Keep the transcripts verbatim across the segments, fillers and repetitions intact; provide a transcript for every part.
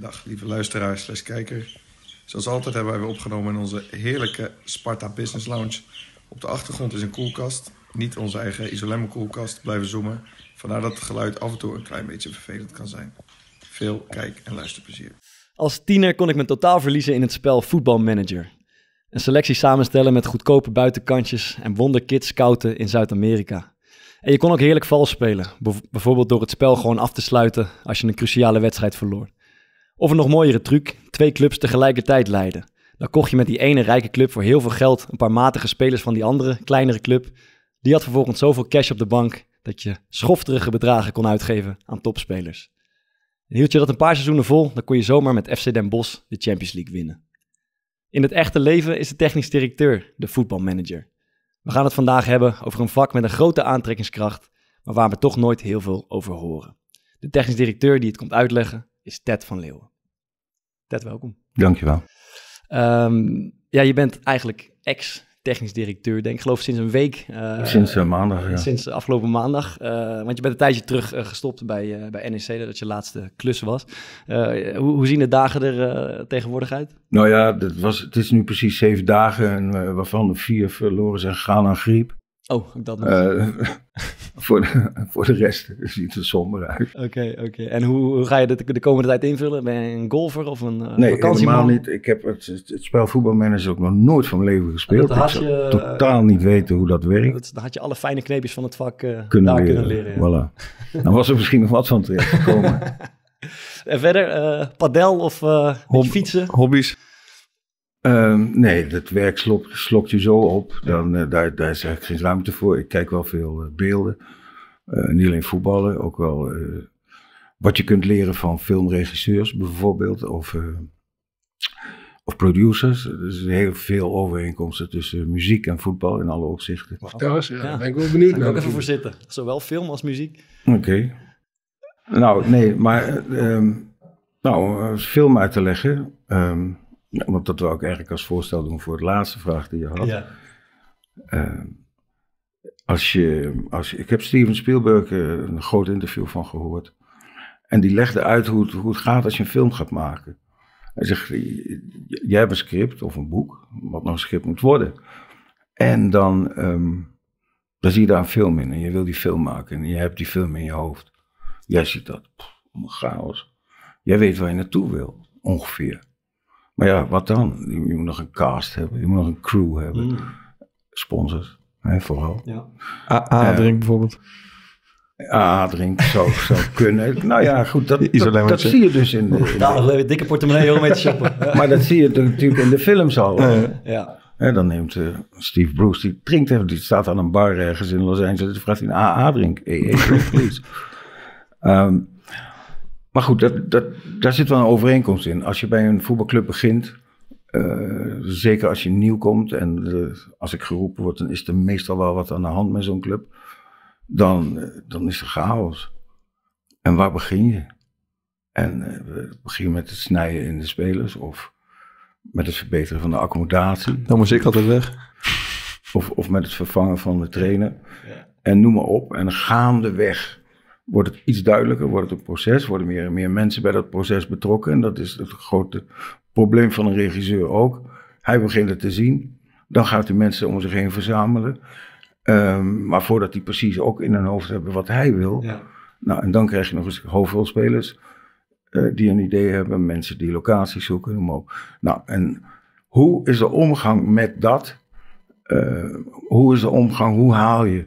Dag lieve luisteraar slash kijker. Zoals altijd hebben wij weer opgenomen in onze heerlijke Sparta Business Lounge. Op de achtergrond is een koelkast. Niet onze eigen Isolemma koelkast. Blijven zoomen. Vandaar dat het geluid af en toe een klein beetje vervelend kan zijn. Veel kijk- en luisterplezier. Als tiener kon ik me totaal verliezen in het spel Voetbal Manager. Een selectie samenstellen met goedkope buitenkantjes en wonderkids scouten in Zuid-Amerika. En je kon ook heerlijk vals spelen, bijvoorbeeld door het spel gewoon af te sluiten als je een cruciale wedstrijd verloor. Of een nog mooiere truc, twee clubs tegelijkertijd leiden. Dan kocht je met die ene rijke club voor heel veel geld een paar matige spelers van die andere, kleinere club. Die had vervolgens zoveel cash op de bank dat je schofterige bedragen kon uitgeven aan topspelers. En hield je dat een paar seizoenen vol, dan kon je zomaar met F C Den Bosch de Champions League winnen. In het echte leven is de technisch directeur de voetbalmanager. We gaan het vandaag hebben over een vak met een grote aantrekkingskracht, maar waar we toch nooit heel veel over horen. De technisch directeur die het komt uitleggen is Ted van Leeuwen. Ted, welkom. Dankjewel. Um, ja, je bent eigenlijk ex-technisch directeur, denk ik, geloof sinds een week. Uh, sinds uh, maandag, ja. Sinds afgelopen maandag, uh, want je bent een tijdje terug uh, gestopt bij, uh, bij N E C, dat het je laatste klus was. Uh, hoe, hoe zien de dagen er uh, tegenwoordig uit? Nou ja, dat was, het is nu precies zeven dagen, en, uh, waarvan er vier verloren zijn gegaan aan griep. Oh, dat nog. Uh, voor, de, voor de rest ziet het somber uit. Oké, okay, oké. Okay. En hoe, hoe ga je dit de komende tijd invullen? Ben je een golfer of een uh, nee, vakantieman? Helemaal niet. Ik heb het, het spel voetbalmanager ook nog nooit van mijn leven gespeeld. Dat had je, ik zou totaal niet weten hoe dat werkt. Dat, dan had je alle fijne kneepjes van het vak uh, kunnen, daar leren. kunnen leren. Ja. Voilà. Dan was er misschien nog wat van terecht gekomen. En verder, uh, padel of uh, Hob- fietsen? Hobby's. Um, nee, dat werk slok, slokt je zo op. Dan, uh, daar, daar is eigenlijk geen ruimte voor. Ik kijk wel veel uh, beelden. Uh, niet alleen voetballen, ook wel uh, wat je kunt leren van filmregisseurs bijvoorbeeld. Of, uh, of producers. Er is heel veel overeenkomsten tussen muziek en voetbal in alle opzichten. Vertel eens, ja, ja. Ben ik wel benieuwd. Daar ga ik ook even voor zitten. Zowel film als muziek. Oké. Okay. Nou, nee, maar um, nou, film uit te leggen... Um, Ja, want dat wou ik eigenlijk als voorstel doen voor de laatste vraag die je had. Ja. Uh, als je, als je, ik heb Steven Spielberg uh, een groot interview van gehoord. En die legde uit hoe het, hoe het gaat als je een film gaat maken. Hij zegt, jij hebt een script of een boek, wat nou een script moet worden. En dan, um, dan zie je daar een film in en je wil die film maken. En je hebt die film in je hoofd. Jij ziet dat, pff, chaos. Jij weet waar je naartoe wil, ongeveer. Maar ja, wat dan? Je moet nog een cast hebben, je moet nog een crew hebben. Mm. Sponsors, hè, vooral. Ja. A A-drink uh, bijvoorbeeld. A A-drink zou, zou kunnen. Nou ja, goed, dat, dat, dat zie je dus in de... In Daarom de, de dikke portemonnee om mee te shoppen. Maar dat zie je natuurlijk in de films al. Uh, ja. Hè, dan neemt uh, Steve Bruce, die drinkt even, die staat aan een bar ergens in Los Angeles. Dan vraagt hij een A A-drink. Hey, hey, um, Maar goed, dat, dat, daar zit wel een overeenkomst in. Als je bij een voetbalclub begint, uh, zeker als je nieuw komt en uh, als ik geroepen word, dan is er meestal wel wat aan de hand met zo'n club. Dan, uh, dan is er chaos. En waar begin je? En uh, begin je met het snijden in de spelers of met het verbeteren van de accommodatie. Dan moest ik altijd weg. Of, of met het vervangen van de trainer. Ja. En noem maar op. En gaandeweg wordt het iets duidelijker, wordt het een proces, worden meer en meer mensen bij dat proces betrokken. En dat is het grote probleem van een regisseur ook. Hij begint het te zien, dan gaat hij mensen om zich heen verzamelen. Um, maar voordat die precies ook in hun hoofd hebben wat hij wil. Ja. Nou, en dan krijg je nog eens hoofdrolspelers uh, die een idee hebben, mensen die locaties zoeken, noem maar op. Nou, en hoe is de omgang met dat? Uh, hoe is de omgang, hoe haal je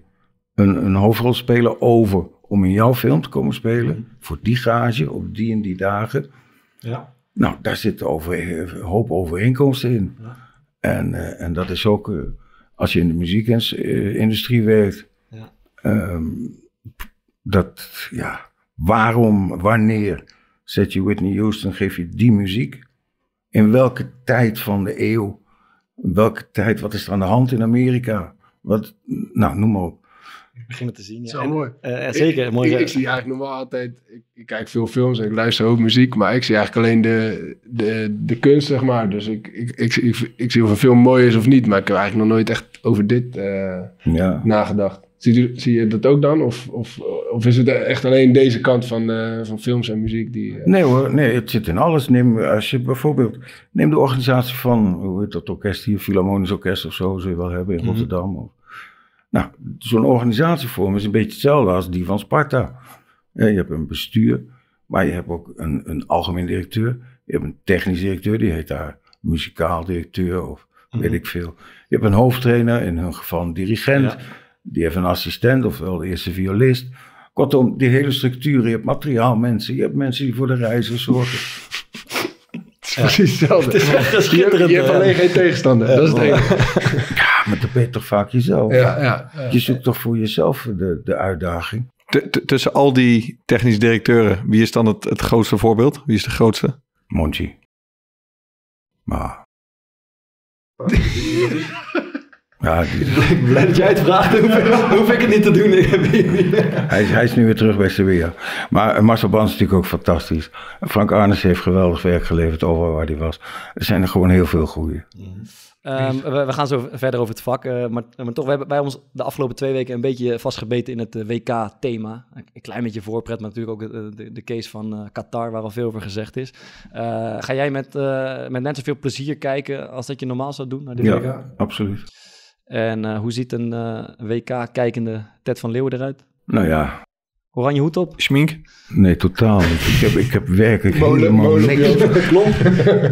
een, een hoofdrolspeler over om in jouw film te komen spelen, voor die gage, op die en die dagen. Ja. Nou, daar zit over, een hoop overeenkomsten in. Ja. En, uh, en dat is ook, uh, als je in de muziekindustrie werkt, ja. Um, dat, ja, waarom, wanneer zet je Whitney Houston, geef je die muziek? In welke tijd van de eeuw? In welke tijd, wat is er aan de hand in Amerika? Wat, nou, noem maar op. beginnen te zien. Ja. Zo en, mooi. Uh, ja, zeker. Ik, mooi ik, ik zie eigenlijk normaal altijd... Ik, ik kijk veel films en ik luister ook muziek, maar ik zie eigenlijk alleen de, de, de kunst, zeg maar. Dus ik, ik, ik, ik, ik zie of een film mooi is of niet, maar ik heb eigenlijk nog nooit echt over dit uh, ja. nagedacht. Zie, zie je dat ook dan? Of, of, of is het echt alleen deze kant van, uh, van films en muziek? Die, uh... Nee hoor, nee, het zit in alles. Neem, als je bijvoorbeeld, neem de organisatie van, hoe heet dat orkest hier, Philharmonisch Orkest of zo, zul je wel hebben in mm-hmm. Rotterdam. Of, nou, zo'n organisatievorm is een beetje hetzelfde als die van Sparta. Je hebt een bestuur, maar je hebt ook een, een algemeen directeur. Je hebt een technisch directeur, die heet daar muzikaal directeur of mm-hmm. weet ik veel. Je hebt een hoofdtrainer, in hun geval een dirigent. Ja. Die heeft een assistent, ofwel de eerste violist. Kortom, die hele structuur. Je hebt materiaalmensen, je hebt mensen die voor de reizen zorgen. Het is ja. precies hetzelfde. Het is echt schitterend. Je, je hebt alleen geen tegenstander. Ja, dat is het enige. Ja, maar dat ben je toch vaak jezelf. Ja, ja, ja, ja. Je zoekt toch voor jezelf de, de uitdaging. T- tussen al die technisch directeuren, wie is dan het, het grootste voorbeeld? Wie is de grootste? Monchi. Maar... Ja, die... Ik ben blij dat jij het vraagt, hoef ik het niet te doen. hij, is, hij is nu weer terug bij Sevilla. Maar Marcel Brands is natuurlijk ook fantastisch. Frank Arnesen heeft geweldig werk geleverd over waar hij was. Er zijn er gewoon heel veel goeie. Um, we, we gaan zo verder over het vak. Uh, maar, maar toch, we hebben bij ons de afgelopen twee weken een beetje vastgebeten in het uh, W K-thema. Een klein beetje voorpret, maar natuurlijk ook uh, de, de case van uh, Qatar, waar al veel over gezegd is. Uh, ga jij met, uh, met net zoveel plezier kijken als dat je normaal zou doen naar dit W K? Ja, absoluut. En uh, hoe ziet een uh, W K-kijkende Ted van Leeuwen eruit? Nou ja. Oranje hoed op? Schmink? Nee, totaal niet. Ik heb, ik heb werkelijk molen, helemaal, molen, niks,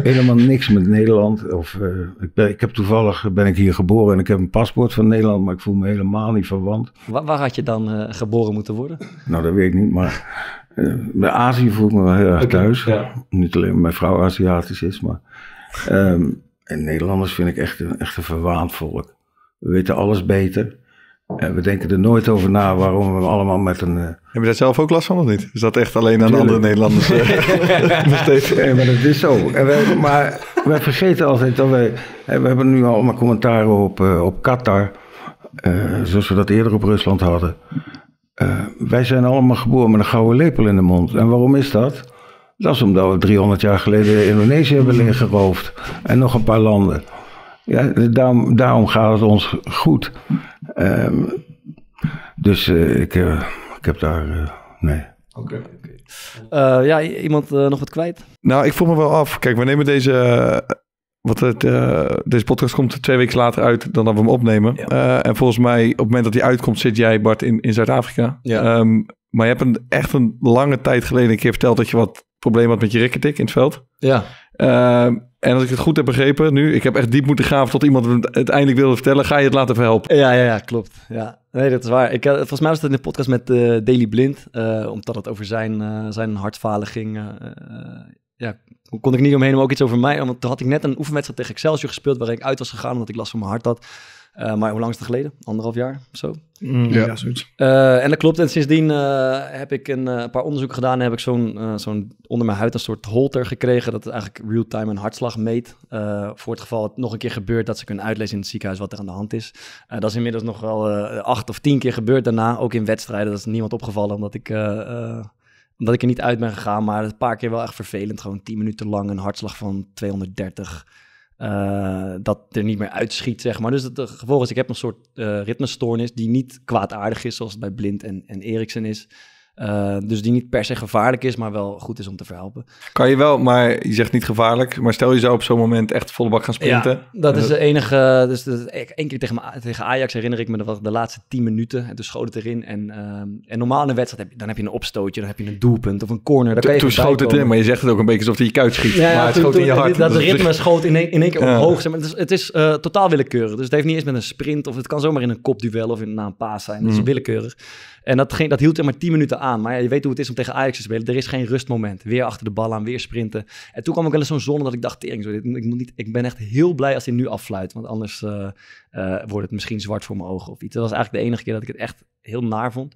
helemaal niks met Nederland. Of, uh, ik ben, ik heb toevallig ben ik hier geboren en ik heb een paspoort van Nederland, maar ik voel me helemaal niet verwant. Waar, waar had je dan uh, geboren moeten worden? Nou, dat weet ik niet, maar uh, bij Azië voel ik me wel heel erg okay, thuis. Ja. Niet alleen mijn vrouw Aziatisch is, maar um, en Nederlanders vind ik echt een, echt een verwaand volk. We weten alles beter. En we denken er nooit over na waarom we allemaal met een... Uh... Heb je daar zelf ook last van of niet? Is dat echt alleen aan andere Nederlanders? Uh, steeds... Nee, maar dat is zo. En wij, maar wij vergeten altijd dat wij... Hè, we hebben nu allemaal commentaren op, uh, op Qatar. Uh, zoals we dat eerder op Rusland hadden. Uh, wij zijn allemaal geboren met een gouden lepel in de mond. En waarom is dat? Dat is omdat we driehonderd jaar geleden Indonesië hebben leeggeroofd. En nog een paar landen. Ja, daarom, daarom gaat het ons goed. Um, dus uh, ik, uh, ik heb daar... Uh, nee. Oké. Okay. Uh, ja, iemand uh, nog wat kwijt? Nou, ik vroeg me wel af. Kijk, we nemen deze... Uh, wat het, uh, deze podcast komt twee weken later uit dan dat we hem opnemen. Ja. Uh, en volgens mij, op het moment dat hij uitkomt, zit jij, Bart, in, in Zuid-Afrika. Ja. Um, maar je hebt een, echt een lange tijd geleden een keer verteld dat je wat problemen had met je rikketik in het veld. Ja. Uh, En als ik het goed heb begrepen nu, ik heb echt diep moeten graven tot iemand het uiteindelijk wilde vertellen. Ga je het laten verhelpen? Ja, ja, ja, klopt. Ja. Nee, dat is waar. Ik, volgens mij was het in de podcast met uh, Daley Blind, uh, omdat het over zijn, uh, zijn hartfalen ging. Uh, ja, kon ik niet omheen, maar ook iets over mij. Want toen had ik net een oefenwedstrijd tegen Excelsior gespeeld, waar ik uit was gegaan omdat ik last van mijn hart had. Uh, maar hoe lang is het geleden? Anderhalf jaar of zo? Mm, ja, ja, zoiets. Uh, en dat klopt. En sindsdien uh, heb ik een uh, paar onderzoeken gedaan. En heb ik zo'n, uh, zo'n onder mijn huid een soort holter gekregen. Dat het eigenlijk real-time een hartslag meet. Uh, voor het geval het nog een keer gebeurt, dat ze kunnen uitlezen in het ziekenhuis wat er aan de hand is. Uh, dat is inmiddels nog wel uh, acht of tien keer gebeurd daarna. Ook in wedstrijden. Dat is niemand opgevallen, omdat ik... Uh, uh, Omdat ik er niet uit ben gegaan, maar een paar keer wel echt vervelend. Gewoon tien minuten lang een hartslag van tweehonderddertig. Uh, dat er niet meer uitschiet, zeg maar. Dus het gevolg is, ik heb een soort uh, ritmestoornis die niet kwaadaardig is, zoals het bij Blind en, en Eriksen is. Uh, dus die niet per se gevaarlijk is, maar wel goed is om te verhelpen. Kan je wel, maar je zegt niet gevaarlijk. Maar stel je zou op zo'n moment echt volle bak gaan sprinten. Ja, dat is de enige... Dus dat, één keer tegen, tegen Ajax herinner ik me, dat was de laatste tien minuten. En toen schoot het erin. En, uh, en normaal in een wedstrijd, heb je, dan heb je een opstootje. Dan heb je een doelpunt of een corner. Daar kan je toen schoot het in, maar je zegt het ook een beetje alsof hij je kuit schiet. Ja, ja, maar het toen, schoot toen, in je hart. Dat, dat ritme schoot in één, in één keer ja. omhoog. Het is, het is uh, totaal willekeurig. Dus het heeft niet eens met een sprint. Of het kan zomaar in een kopduel of in, na een paas zijn. Dat is mm. willekeurig. En dat, ging, dat hield er maar tien minuten aan. Maar ja, je weet hoe het is om tegen Ajax te spelen. Er is geen rustmoment. Weer achter de bal aan, weer sprinten. En toen kwam ik wel eens zo'n zone dat ik dacht... Tering, zo, dit, ik, moet niet, ik ben echt heel blij als hij nu affluit. Want anders uh, uh, wordt het misschien zwart voor mijn ogen of iets. Dat was eigenlijk de enige keer dat ik het echt heel naar vond.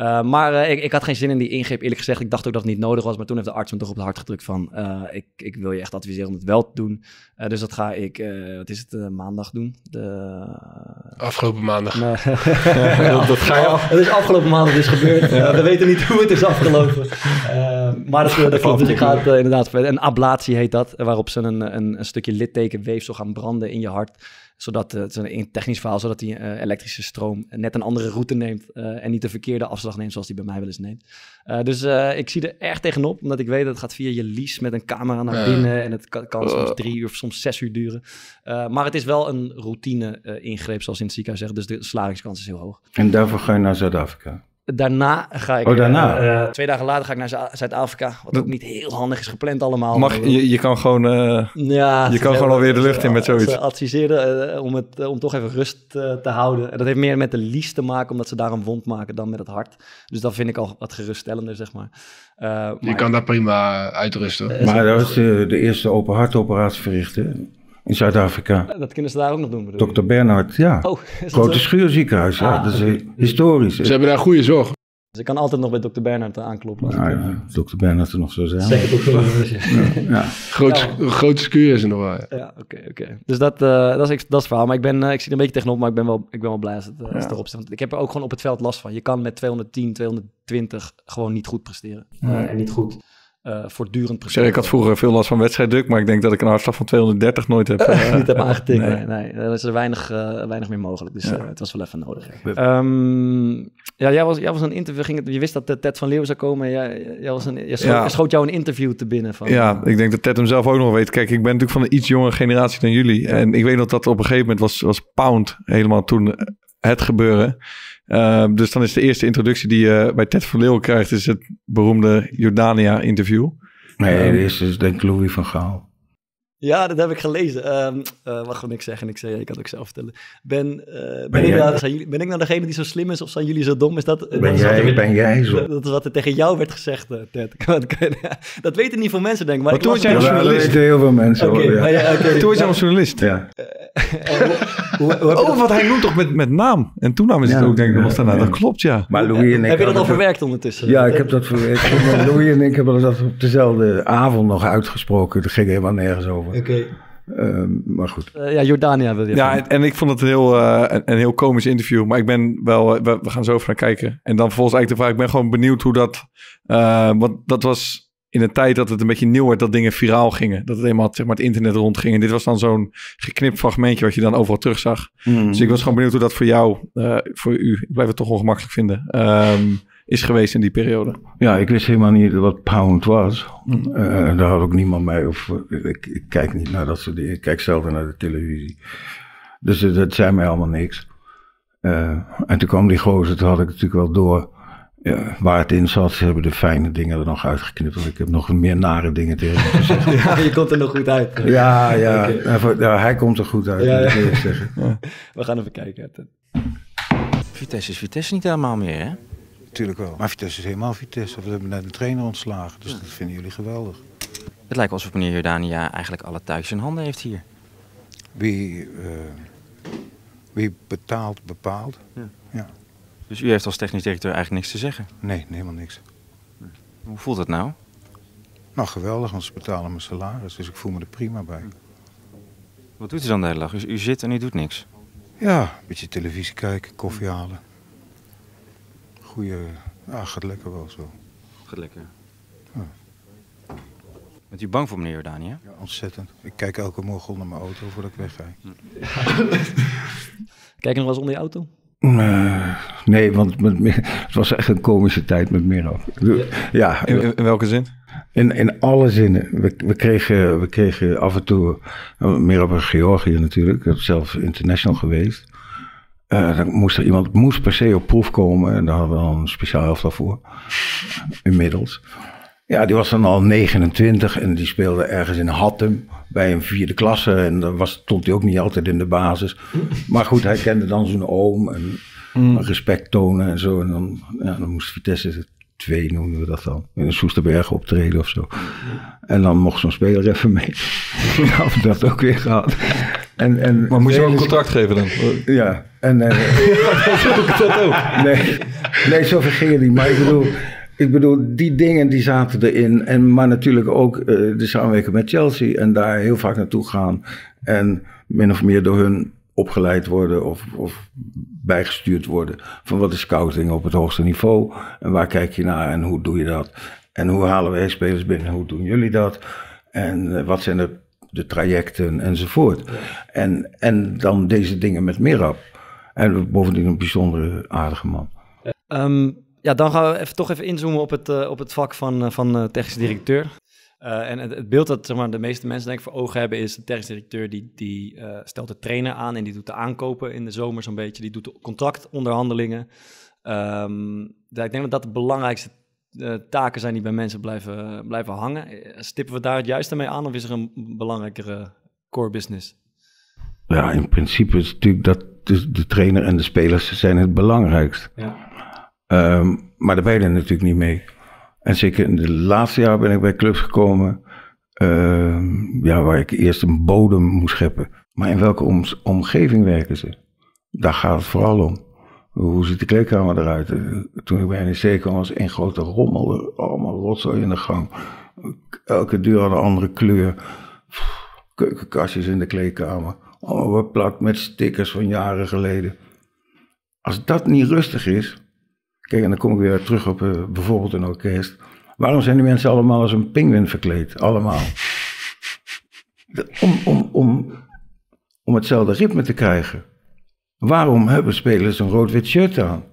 Uh, maar uh, ik, ik had geen zin in die ingreep, eerlijk gezegd. Ik dacht ook dat het niet nodig was. Maar toen heeft de arts hem toch op het hart gedrukt van... Uh, ik, ik wil je echt adviseren om het wel te doen. Uh, dus dat ga ik, uh, wat is het, uh, maandag doen? De... Afgelopen maandag. Nee. Ja, ja, dat, dat ga je af. Het is afgelopen maandag is gebeurd. Ja. Uh, we weten niet hoe het is afgelopen. Uh, maar dat, uh, dat klopt. Dus ik ga het uh, inderdaad verder. Een ablatie heet dat. Waarop ze een, een, een stukje littekenweefsel gaan branden in je hart. Zodat het is een technisch verhaal, zodat die uh, elektrische stroom net een andere route neemt uh, en niet de verkeerde afslag neemt zoals die bij mij wel eens neemt. Uh, dus uh, ik zie er echt tegenop, omdat ik weet dat het gaat via je lease met een camera naar binnen en het kan, kan soms drie uur of soms zes uur duren. Uh, maar het is wel een routine uh, ingreep, zoals in het ziekenhuis zeggen, dus de slagingskans is heel hoog. En daarvoor ga je naar Zuid-Afrika? Daarna ga ik... Oh, daarna? Uh, twee dagen later ga ik naar Zuid-Afrika. Wat ook niet heel handig is gepland allemaal. Mag, je, je kan gewoon, uh, ja, je kan gewoon alweer de lucht in met zoiets. Ze adviseerden uh, om, het, uh, om toch even rust uh, te houden. En dat heeft meer met de lies te maken, omdat ze daar een wond maken dan met het hart. Dus dat vind ik al wat geruststellender, zeg maar. Uh, maar je kan daar prima uitrusten. Uh, maar dat was uh, de eerste open hartoperatie verrichten. In Zuid-Afrika. Dat kunnen ze daar ook nog doen, bedoel je? dokter Bernhard, ja. Oh, Grote Schuurziekenhuis, ah, ja. Dat is okay. Historisch. Ze he. hebben daar goede zorg. Ze kan altijd nog bij dokter Bernhard aankloppen. Nou ja, dokter Bernhard er nog zo zijn. Zeker dokter Bernhard. Ja. Ja. Groot, ja. Groot schuur is er nog wel. Ja, oké, ja, oké. Okay, okay. Dus dat, uh, dat, is, dat is het verhaal. Maar ik, ben, uh, ik zie er een beetje tegenop, maar ik ben wel, ik ben wel blij als het, uh, als het erop staat. Want ik heb er ook gewoon op het veld last van. Je kan met tweehonderdtien, tweehonderdtwintig gewoon niet goed presteren. Uh, nee. En niet goed. Uh, voortdurend precies. Ik had vroeger veel last van wedstrijddruk, maar ik denk dat ik een hartslag van tweehonderddertig nooit heb. Uh, niet heb aangetikt. Nee, nee, nee. Dan is er weinig, uh, weinig meer mogelijk. Dus ja. uh, het was wel even nodig. Um, ja, jij was, jij was een interview. Ging het, je wist dat Ted van Leeuwen zou komen. Jij, jij was een, je scho ja. schoot jou een interview te binnen. Van, ja, ik denk dat Ted hem zelf ook nog weet. Kijk, ik ben natuurlijk van een iets jongere generatie dan jullie. Ja. En ik weet dat dat op een gegeven moment was, was Pound helemaal toen het gebeuren. Uh, dus dan is de eerste introductie die je bij Ted van Leeuwen krijgt, is het beroemde Jordania-interview. Nee, de eerste is denk ik Louis van Gaal. Ja, dat heb ik gelezen. Um, uh, mag gewoon niks zeggen. Ik, zei, ik kan het ook zelf vertellen. Ben, uh, ben, ben, ik jij... nou, zijn, ben ik nou degene die zo slim is of zijn jullie zo dom? Is dat, ben, dat jij, is er, ben jij zo? Dat, dat is wat er tegen jou werd gezegd, uh, Ted. Dat weten niet veel mensen, denk ik. Maar, maar toen was jij een journalist. Dat weten heel veel mensen. Okay, hoor, ja. Ja, okay. Toen was jij een journalist. Ja. Oh, wat hij noemt toch met, met naam. En toenaam is ja, het ook, denk ik. Uh, daarna. Ja. Dat klopt, ja. Maar Louis en ik heb je dat al verwerkt ondertussen? Ja, ik heb dat verwerkt. Louis en ik hebben dat op dezelfde avond nog uitgesproken. Dat ging helemaal nergens over. Oké. Okay. Uh, maar goed. Uh, ja, Jordania wil je. Ja, en, en ik vond het een heel, uh, een, een heel komisch interview. Maar ik ben wel... Uh, we, we gaan zo even naar kijken. En dan vervolgens eigenlijk de vraag... Ik ben gewoon benieuwd hoe dat... Uh, want dat was... In een tijd dat het een beetje nieuw werd dat dingen viraal gingen. Dat het eenmaal zeg maar, het internet rondging. En dit was dan zo'n geknipt fragmentje wat je dan overal terugzag. Mm. Dus ik was gewoon benieuwd hoe dat voor jou, uh, voor u, ik blijf het toch ongemakkelijk vinden, um, is geweest in die periode. Ja, ik wist helemaal niet wat Pound was. Mm. Uh, daar had ook niemand mee. Of, uh, ik, ik kijk niet naar dat soort dingen. Ik kijk zelden naar de televisie. Dus uh, dat zei mij allemaal niks. Uh, en toen kwam die gozer, toen had ik natuurlijk wel door. Ja, waar het in zat, ze hebben de fijne dingen er nog uitgeknipt. Want ik heb nog meer nare dingen tegen hem gezegd. Ja, je komt er nog goed uit. Hè? Ja, ja. Okay. Ja, hij komt er goed uit, ja, ja. Wil ik zeggen. Ja. We gaan even kijken. Vitesse is Vitesse niet helemaal meer, hè? Natuurlijk wel. Maar Vitesse is helemaal Vitesse. We hebben net een trainer ontslagen, dus ja. Dat vinden jullie geweldig. Het lijkt alsof meneer Jordania eigenlijk alle thuis in handen heeft hier. Wie, uh, wie betaalt, bepaalt. Ja. Ja. Dus u heeft als technisch directeur eigenlijk niks te zeggen? Nee, helemaal niks. Hoe voelt het nou? Nou, geweldig, want ze betalen mijn salaris, dus ik voel me er prima bij. Wat doet u dan de hele dag? U, u zit en u doet niks? Ja, een beetje televisie kijken, koffie halen. Goeie... Ja, gaat lekker wel zo. Gaat lekker? Ja. Bent u bang voor meneer Jordania? Ja, ontzettend. Ik kijk elke morgen naar mijn auto voordat ik wegga. Ja. Kijk je nog wel eens onder je auto? Uh, nee, want met, het was echt een komische tijd met Miro. Ja, in, in welke zin? In, in alle zinnen. We, we, kregen, we kregen af en toe... Miro was Georgië natuurlijk. Ik heb zelf international geweest. Uh, dan moest er iemand moest per se op proef komen. En daar hadden we al een speciaal elftal voor. Inmiddels. Ja, die was dan al negenentwintig en die speelde ergens in Hattem bij een vierde klasse. En dan was, stond hij ook niet altijd in de basis. Maar goed, hij kende dan zijn oom en mm. respect tonen en zo. En dan, ja, dan moest Vitesse twee, noemen we dat dan, in Soesterberg optreden of zo. En dan mocht zo'n speler even mee. Ja, dat ook weer gehad. En, en maar moest je ook een contract geven dan? Ja. En, uh, ja, zo doe ik dat ook. Nee, nee, zo vergingen die. Maar ik bedoel, ik bedoel, die dingen die zaten erin. En, maar natuurlijk ook uh, de samenwerking met Chelsea. En daar heel vaak naartoe gaan. En min of meer door hun opgeleid worden of, of bijgestuurd worden. Van wat is scouting op het hoogste niveau? En waar kijk je naar en hoe doe je dat? En hoe halen wij spelers binnen? Hoe doen jullie dat? En uh, wat zijn de, de trajecten enzovoort? Ja. En, en dan deze dingen met Miro. En bovendien een bijzondere aardige man. Um, ja, dan gaan we even, toch even inzoomen op het, uh, op het vak van, uh, van uh, technisch directeur. Uh, en het, het beeld dat zeg maar, de meeste mensen denk ik voor ogen hebben is de technisch directeur die, die uh, stelt de trainer aan en die doet de aankopen in de zomer zo'n beetje. Die doet de contractonderhandelingen. Um, dus ik denk dat dat de belangrijkste uh, taken zijn die bij mensen blijven, blijven hangen. Stippen we daar het juiste mee aan of is er een belangrijkere core business? Ja, in principe is natuurlijk dat de, de trainer en de spelers zijn het belangrijkst. Ja. Um, maar daar ben je er natuurlijk niet mee. En zeker in de laatste jaren ben ik bij clubs gekomen uh, ja, waar ik eerst een bodem moest scheppen. Maar in welke om, omgeving werken ze? Daar gaat het vooral om. Hoe ziet de kleedkamer eruit? Uh, toen ik bij N E C kwam was één grote rommel, allemaal rotzooi in de gang. Elke deur had een andere kleur. Pff, keukenkastjes in de kleedkamer. Allemaal plak met stickers van jaren geleden. Als dat niet rustig is... Kijk, en dan kom ik weer terug op uh, bijvoorbeeld een orkest. Waarom zijn die mensen allemaal als een pinguïn verkleed? Allemaal. Om, om, om, om hetzelfde ritme te krijgen. Waarom hebben spelers een rood-wit shirt aan?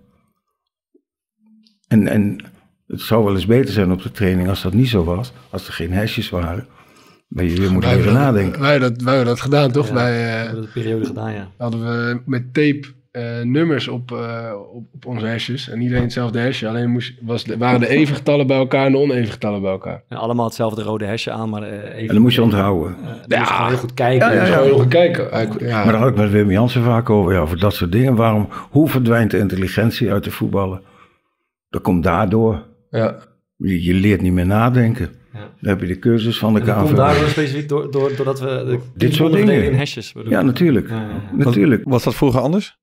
En, en het zou wel eens beter zijn op de training als dat niet zo was. Als er geen hesjes waren. Maar je moet wij even dat, nadenken. Wij hebben dat, wij hebben dat gedaan, toch? Ja, wij, uh, we hebben dat periode gedaan, ja. Hadden we met tape... Uh, nummers op, uh, op, op onze hesjes. En iedereen hetzelfde hesje. Alleen moest, was de, waren de even getallen bij elkaar en de oneven getallen bij elkaar. En allemaal hetzelfde rode hesje aan, maar even... En dan moest je onthouden. Uh, dan ja. moest je gewoon heel goed kijken. Ja, ja, ja, ja. Heel goed kijken. Ja, ja. Maar daar had ik met Wim Jansen vaak over. Ja, over dat soort dingen. Waarom, hoe verdwijnt de intelligentie uit de voetballen? Dat komt daardoor. Ja. Je, je leert niet meer nadenken. Ja. Daar heb je de cursus van de K V B. Komt daardoor specifiek door, door, doordat we... De dit soort dingen. In hesjes. Ja, natuurlijk. Ja, ja. natuurlijk. Was, was dat vroeger anders?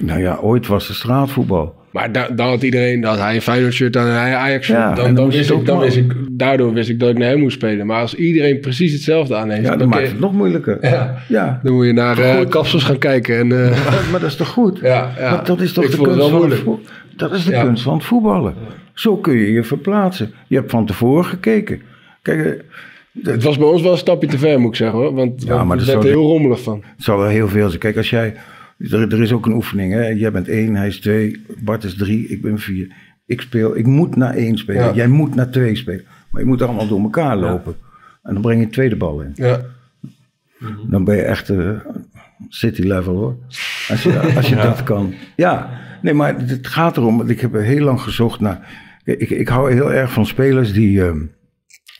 Nou ja, ooit was het straatvoetbal. Maar da dan had iedereen, dat hij een Feyenoord shirt en hij Ajax shirt. Ja, dan, dan, dan, wist ik, dan wist ik, daardoor wist ik dat ik naar hem moest spelen. Maar als iedereen precies hetzelfde aan heeft... Ja, dan, dan maakt je... het nog moeilijker. Ja. Ja. Dan moet je naar uh, kapsels gaan kijken. En, uh... ja, maar dat is toch goed? Ja, ja. Want dat is toch ik de, kunst van, vo dat is de ja. kunst van het voetballen. Ja. Zo kun je je verplaatsen. Je hebt van tevoren gekeken. Kijk... Uh, De, het was bij ons wel een stapje te ver, moet ik zeggen hoor. Want ja, maar we zijn er heel rommelig van. Het zou wel heel veel zijn. Kijk, als jij... Er, er is ook een oefening, hè? Jij bent één, hij is twee, Bart is drie, ik ben vier. Ik speel, ik moet naar één spelen, ja. Jij moet naar twee spelen. Maar je moet allemaal door elkaar lopen. Ja. En dan breng je een tweede bal in. Ja. Mm-hmm. Dan ben je echt uh, city level hoor. Als je, als je ja. dat kan. Ja, nee, maar het gaat erom, ik heb heel lang gezocht naar... Ik, ik hou heel erg van spelers die, uh,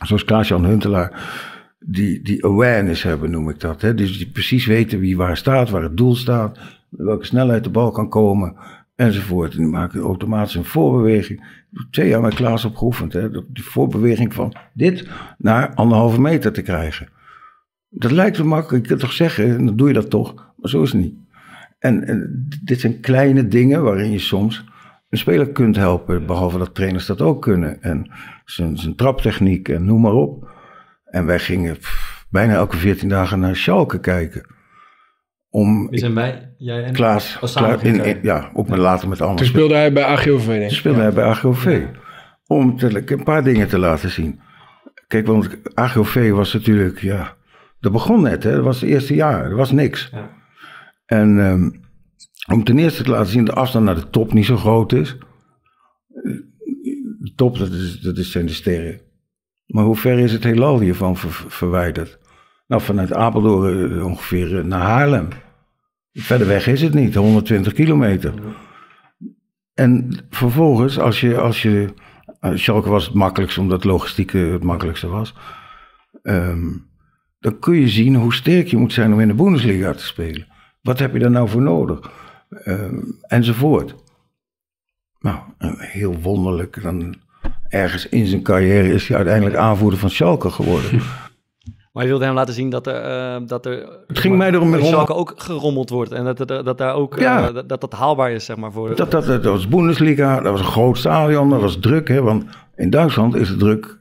zoals Klaas-Jan Huntelaar... Die, die awareness hebben, noem ik dat. Hè? Dus die precies weten wie waar staat, waar het doel staat, welke snelheid de bal kan komen, enzovoort. En die maken automatisch een voorbeweging. Twee jaar met Klaas op geoefend, hè? Die voorbeweging van dit naar anderhalve meter te krijgen. Dat lijkt me makkelijk, ik kan het toch zeggen, en dan doe je dat toch, maar zo is het niet. En, en dit zijn kleine dingen waarin je soms een speler kunt helpen, behalve dat trainers dat ook kunnen. En zijn, zijn traptechniek en noem maar op. En wij gingen pff, bijna elke veertien dagen naar Schalke kijken. Om Wie zijn wij? Jij en Klaas. Klaas in, in, ja, ook met later met anderen. Toen speelde hij bij A G O V V, denk ik. Toen speelde ja. hij bij A G O V V. Ja. Om te, een paar dingen te laten zien. Kijk, want A G O V V was natuurlijk, ja... Dat begon net, hè. Dat was het eerste jaar. Er was niks. Ja. En um, om ten eerste te laten zien dat de afstand naar de top niet zo groot is. De top, dat, is, dat zijn de sterren. Maar hoe ver is het heelal hiervan ver, verwijderd? Nou, vanuit Apeldoorn ongeveer naar Haarlem. Verder weg is het niet, honderdtwintig kilometer. En vervolgens, als je... Als je Schalke was het makkelijkst, omdat logistiek het makkelijkste was. Um, dan kun je zien hoe sterk je moet zijn om in de Bundesliga te spelen. Wat heb je daar nou voor nodig? Um, enzovoort. Nou, heel wonderlijk... Dan, ergens in zijn carrière is hij uiteindelijk aanvoerder van Schalke geworden. Maar hij wilde hem laten zien dat er, uh, dat er het ging maar, mij erom met Schalke ook gerommeld wordt. En dat, dat, dat daar ook, ja. uh, dat, dat dat haalbaar is, zeg maar. Voor, dat, dat, dat was Bundesliga, dat was een groot stadion, dat was druk. Hè, want in Duitsland is de druk,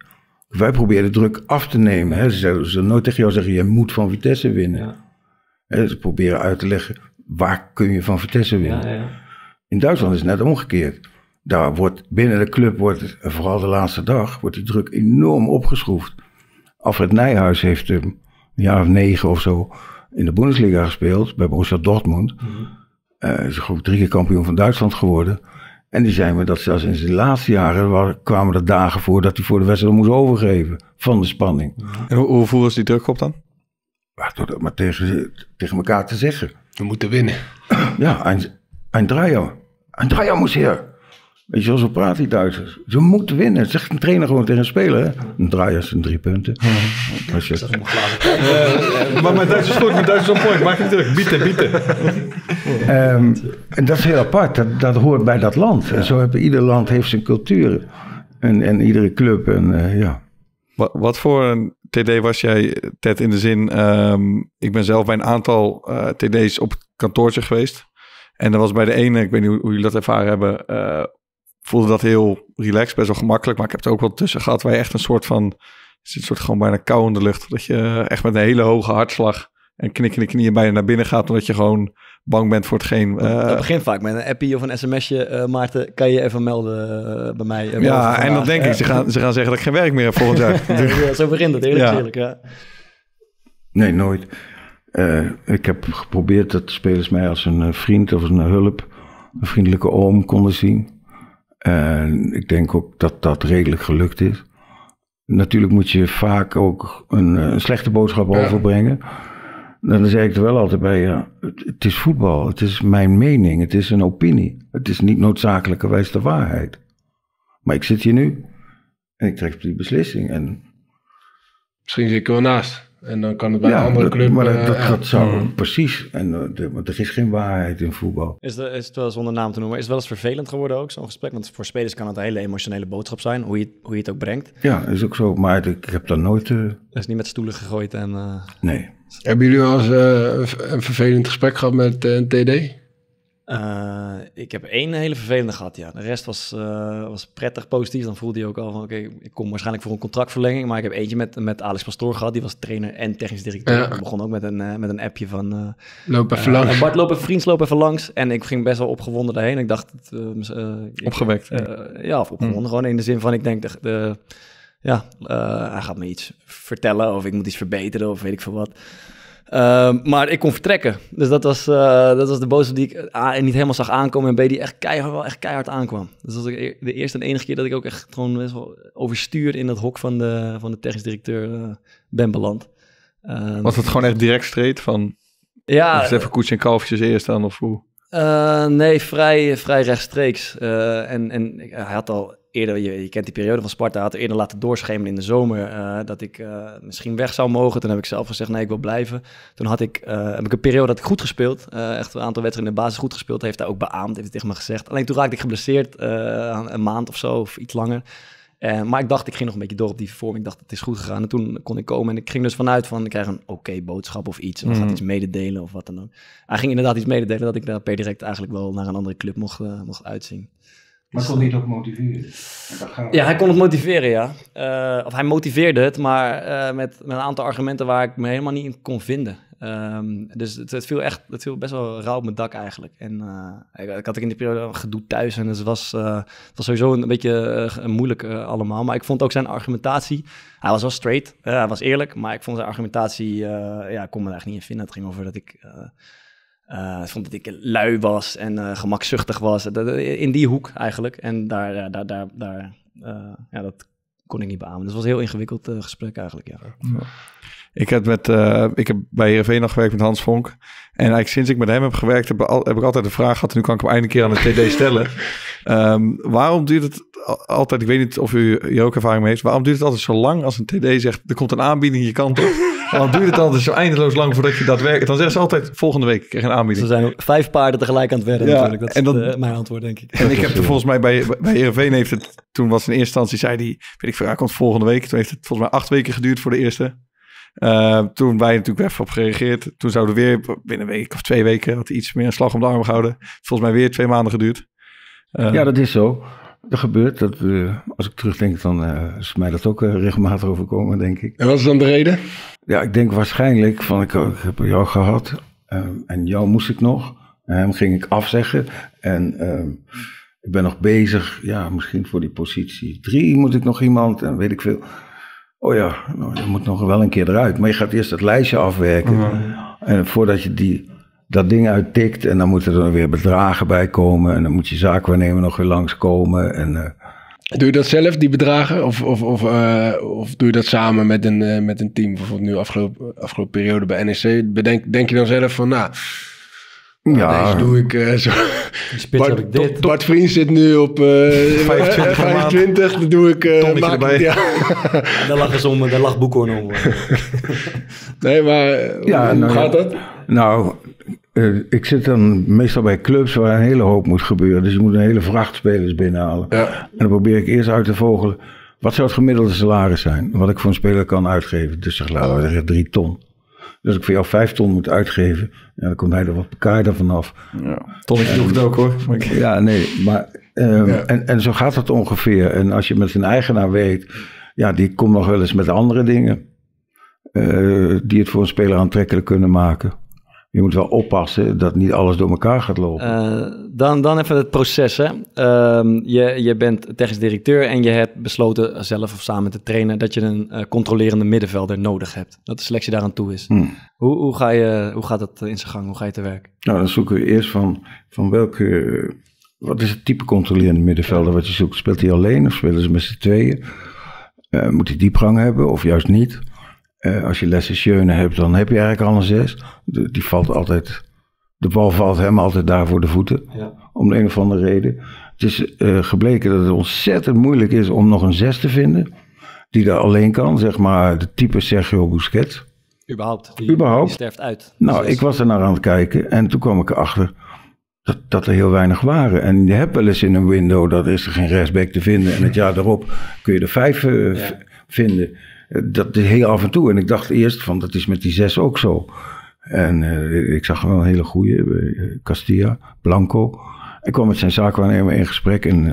wij proberen de druk af te nemen. Hè. Ze zullen nooit tegen jou zeggen, je moet van Vitesse winnen. Ja. Hè, ze proberen uit te leggen, waar kun je van Vitesse winnen. Ja, ja. In Duitsland is het net omgekeerd. Daar wordt binnen de club, wordt, vooral de laatste dag, wordt die druk enorm opgeschroefd. Alfred Nijhuis heeft een jaar of negen of zo in de Bundesliga gespeeld, bij Borussia Dortmund. Mm-hmm. Uh, is ook drie keer kampioen van Duitsland geworden. En die zei me dat zelfs in zijn laatste jaren waar, kwamen er dagen voor dat hij voor de wedstrijd moest overgeven van de spanning. Mm-hmm. En hoe, hoe voelde ze die druk op dan? Maar, door dat maar tegen, tegen elkaar te zeggen. We moeten winnen. Ja, een, een Dreier. Een Dreier moest hier. Weet je wel, zo praat die Duitsers. Ze moeten winnen. Het zegt een trainer gewoon tegen een speler. Hè? Een Draaier zijn drie punten. Ja. Ja, dat is dat uh, maar mijn Duitsers stoort, mijn Duitsers op point. Maak niet druk. Bieten, bieten. Um, en dat is heel apart. Dat, dat hoort bij dat land. Ja. En zo heeft ieder land heeft zijn cultuur. En, en iedere club. En, uh, ja. wat, wat voor een T D was jij, Ted, in de zin... Um, ik ben zelf bij een aantal uh, T D's op het kantoortje geweest. En er was bij de ene, ik weet niet hoe, hoe jullie dat ervaren hebben... Uh, voelde dat heel relaxed, best wel gemakkelijk. Maar ik heb het ook wel tussen gehad waar je echt een soort van... zit een soort gewoon bijna kou in de lucht. Dat je echt met een hele hoge hartslag en knikkende knieën bijna naar binnen gaat... omdat je gewoon bang bent voor hetgeen... Uh... Het begint vaak met een appie of een sms'je. Uh, Maarten, kan je even melden uh, bij mij? Uh, ja, en dan denk ik, ze gaan, ze gaan zeggen dat ik geen werk meer heb volgend jaar. Ja, zo begint het, eerlijk eerlijk. Ja. Ja. Nee, nooit. Uh, ik heb geprobeerd dat spelers mij als een vriend of als een hulp... een vriendelijke oom konden zien... En ik denk ook dat dat redelijk gelukt is. Natuurlijk moet je vaak ook een, een slechte boodschap overbrengen. En dan zeg ik er wel altijd bij, ja, het, het is voetbal, het is mijn mening, het is een opinie. Het is niet noodzakelijkerwijs de waarheid. Maar ik zit hier nu en ik trek die beslissing. En... Misschien zit ik wel naast en dan kan het bij ja, een andere dat, club... maar dat, uh, dat uh, gaat zo, mm. precies. En, uh, want er is geen waarheid in voetbal. Is, de, is het wel zonder naam te noemen, is het wel eens vervelend geworden ook, zo'n gesprek? Want voor spelers kan het een hele emotionele boodschap zijn, hoe je, hoe je het ook brengt. Ja, is ook zo, maar ik heb daar nooit... Uh... Dat is niet met stoelen gegooid en... Uh... Nee. Hebben jullie wel eens uh, een vervelend gesprek gehad met uh, een T D? Uh, ik heb één hele vervelende gehad, ja. De rest was, uh, was prettig positief. Dan voelde hij ook al van, oké, okay, ik kom waarschijnlijk voor een contractverlenging. Maar ik heb eentje met, met Alex Pastoor gehad. Die was trainer en technisch directeur. Ja. Ik begon ook met een, uh, met een appje van... Uh, loop even uh, langs. Bart, loop even, vriends, loop even langs. En ik ging best wel opgewonden daarheen. Ik dacht... Uh, uh, ik, Opgewekt. Uh, uh, ja, of opgewonden. Hmm. Gewoon in de zin van, ik denk... De, de, ja, uh, hij gaat me iets vertellen. Of ik moet iets verbeteren. Of weet ik veel wat. Uh, maar ik kon vertrekken. Dus dat was, uh, dat was de boodschap die ik A, niet helemaal zag aankomen... en B, die echt keihard, wel echt keihard aankwam. Dus dat was de eerste en enige keer dat ik ook echt gewoon best wel overstuurd... in dat hok van de, van de technisch directeur uh, ben beland. Uh, was het gewoon echt direct straight van... Ja, even koets en kalfjes eerst dan of hoe? Uh, nee, vrij, vrij rechtstreeks. Uh, en, en hij had al... Eerder, je, je kent die periode van Sparta, had er eerder laten doorschemeren in de zomer uh, dat ik uh, misschien weg zou mogen. Toen heb ik zelf gezegd, nee, ik wil blijven. Toen had ik, uh, heb ik een periode dat ik goed gespeeld. Uh, echt een aantal wedstrijden in de basis goed gespeeld. Heeft hij ook beaamd, heeft tegen me gezegd. Alleen toen raakte ik geblesseerd, uh, een maand of zo of iets langer. Uh, maar ik dacht, ik ging nog een beetje door op die vorm. Ik dacht, het is goed gegaan. En toen kon ik komen en ik ging dus vanuit van, ik krijg een oké boodschap of iets. Of mm. gaat iets mededelen of wat dan ook. Hij ging inderdaad iets mededelen dat ik daar per direct eigenlijk wel naar een andere club mocht, uh, mocht uitzien. Maar kon hij het ook motiveren? Ja, hij kon het motiveren, ja. Uh, of hij motiveerde het, maar uh, met, met een aantal argumenten waar ik me helemaal niet in kon vinden. Um, dus het, het viel echt, het viel best wel rauw op mijn dak eigenlijk. En uh, ik, ik had ik in die periode een gedoe thuis en dus het was, uh, het was sowieso een beetje uh, moeilijk uh, allemaal. Maar ik vond ook zijn argumentatie, hij was wel straight, uh, hij was eerlijk, maar ik vond zijn argumentatie, uh, ja, ik kon me daar eigenlijk niet in vinden. Het ging over dat ik... Uh, Uh, ik vond dat ik lui was en uh, gemakzuchtig was. In die hoek eigenlijk. En daar, daar, daar, daar uh, ja, dat kon ik niet beamen. Dus het was een heel ingewikkeld uh, gesprek eigenlijk, ja. Ja. Ik, heb met, uh, ik heb bij Heerenveen nog gewerkt met Hans Vonk. En eigenlijk sinds ik met hem heb gewerkt, heb, al, heb ik altijd de vraag gehad. En nu kan ik hem eindelijk een keer aan de T D stellen. um, waarom duurt het altijd, ik weet niet of u hier ook ervaring mee heeft. Waarom duurt het altijd zo lang als een T D zegt, er komt een aanbieding je kant op. Waarom duurt het altijd zo eindeloos lang voordat je dat werkt? Dan zeggen ze altijd, volgende week krijg je een aanbieding. Ze zijn vijf paarden tegelijk aan het wedden ja, natuurlijk. Dat is dat, het, uh, mijn antwoord, denk ik. En ik heb volgens mij bij, bij Heerenveen heeft het, toen was in eerste instantie, zei die, weet ik veel, hij komt volgende week. Toen heeft het volgens mij acht weken geduurd voor de eerste. Uh, toen wij natuurlijk even op gereageerd. Toen zouden we weer binnen een week of twee weken had iets meer een slag om de arm gehouden. Volgens mij weer twee maanden geduurd. Uh, ja, dat is zo. Dat gebeurt. Dat, uh, als ik terugdenk, dan uh, is mij dat ook uh, regelmatig overkomen, denk ik. En wat is dan de reden? Ja, ik denk waarschijnlijk van ik, ik heb jou gehad um, en jou moest ik nog. En hem ging ik afzeggen en um, ik ben nog bezig. Ja, misschien voor die positie drie moet ik nog iemand en weet ik veel. Oh ja, nou, je moet nog wel een keer eruit. Maar je gaat eerst dat lijstje afwerken. Uh-huh. En voordat je die, dat ding uittikt. En dan moeten er weer bedragen bij komen. En dan moet je zaakwaarnemer nog weer langskomen. En, uh... doe je dat zelf, die bedragen? Of, of, of, uh, of doe je dat samen met een, uh, met een team? Bijvoorbeeld nu afgelopen, afgelopen periode bij N E C. Bedenk, denk je dan zelf van, nou... Ja, deze doe ik uh, zo. Bart, heb ik dit. Bart Vriends zit nu op uh, vijfentwintig, vijfentwintig dat doe ik. Uh, maak erbij. Ja. Ja, daar lag, om, daar lag Boekhorn om. Nee, maar ja, hoe nou, gaat dat? Nou, uh, ik zit dan meestal bij clubs waar een hele hoop moet gebeuren. Dus je moet een hele vracht spelers binnenhalen. Ja. En dan probeer ik eerst uit te vogelen. Wat zou het gemiddelde salaris zijn? Wat ik voor een speler kan uitgeven? Dus zeg, laten we zeggen drie ton. Dus ik voor jou vijf ton moet uitgeven. Ja, dan komt hij er wat bekaarder vanaf. Ja, tonnetje doe ik het ook hoor. Maar ja, nee. Maar, um, ja. En, en zo gaat het ongeveer. En als je met een eigenaar werkt. Ja, die komt nog wel eens met andere dingen. Uh, die het voor een speler aantrekkelijk kunnen maken. Je moet wel oppassen dat niet alles door elkaar gaat lopen. Uh, dan, dan even het proces. Hè? Uh, je, je bent technisch directeur en je hebt besloten zelf of samen te trainen... dat je een uh, controlerende middenvelder nodig hebt. Dat de selectie daaraan toe is. Hmm. Hoe, hoe, ga je, hoe gaat dat in zijn gang? Hoe ga je te werk? Nou, dan zoeken we eerst van, van welke... Uh, wat is het type controlerende middenvelder wat je zoekt? Speelt hij alleen of spelen ze met z'n tweeën? Uh, moet hij diepgang hebben of juist niet? Uh, als je Lessen Schöne hebt, dan heb je eigenlijk al een zes. De, die valt altijd, de bal valt hem altijd daar voor de voeten. Ja. Om de een of andere reden. Het is uh, gebleken dat het ontzettend moeilijk is om nog een zes te vinden. Die daar alleen kan, zeg maar, de type Sergio Busquets. Überhaupt, die, Überhaupt. die sterft uit. Nou, zes. Ik was er naar aan het kijken en toen kwam ik erachter dat, dat er heel weinig waren. En je hebt wel eens in een window, dat is er geen rechtsback te vinden. En het jaar daarop kun je er vijf uh, ja. vinden. Dat is heel af en toe. En ik dacht eerst van dat is met die zes ook zo. En uh, ik zag wel een hele goeie. Uh, Castilla, Blanco. Ik kwam met zijn zaakwaarnemer in gesprek. En uh,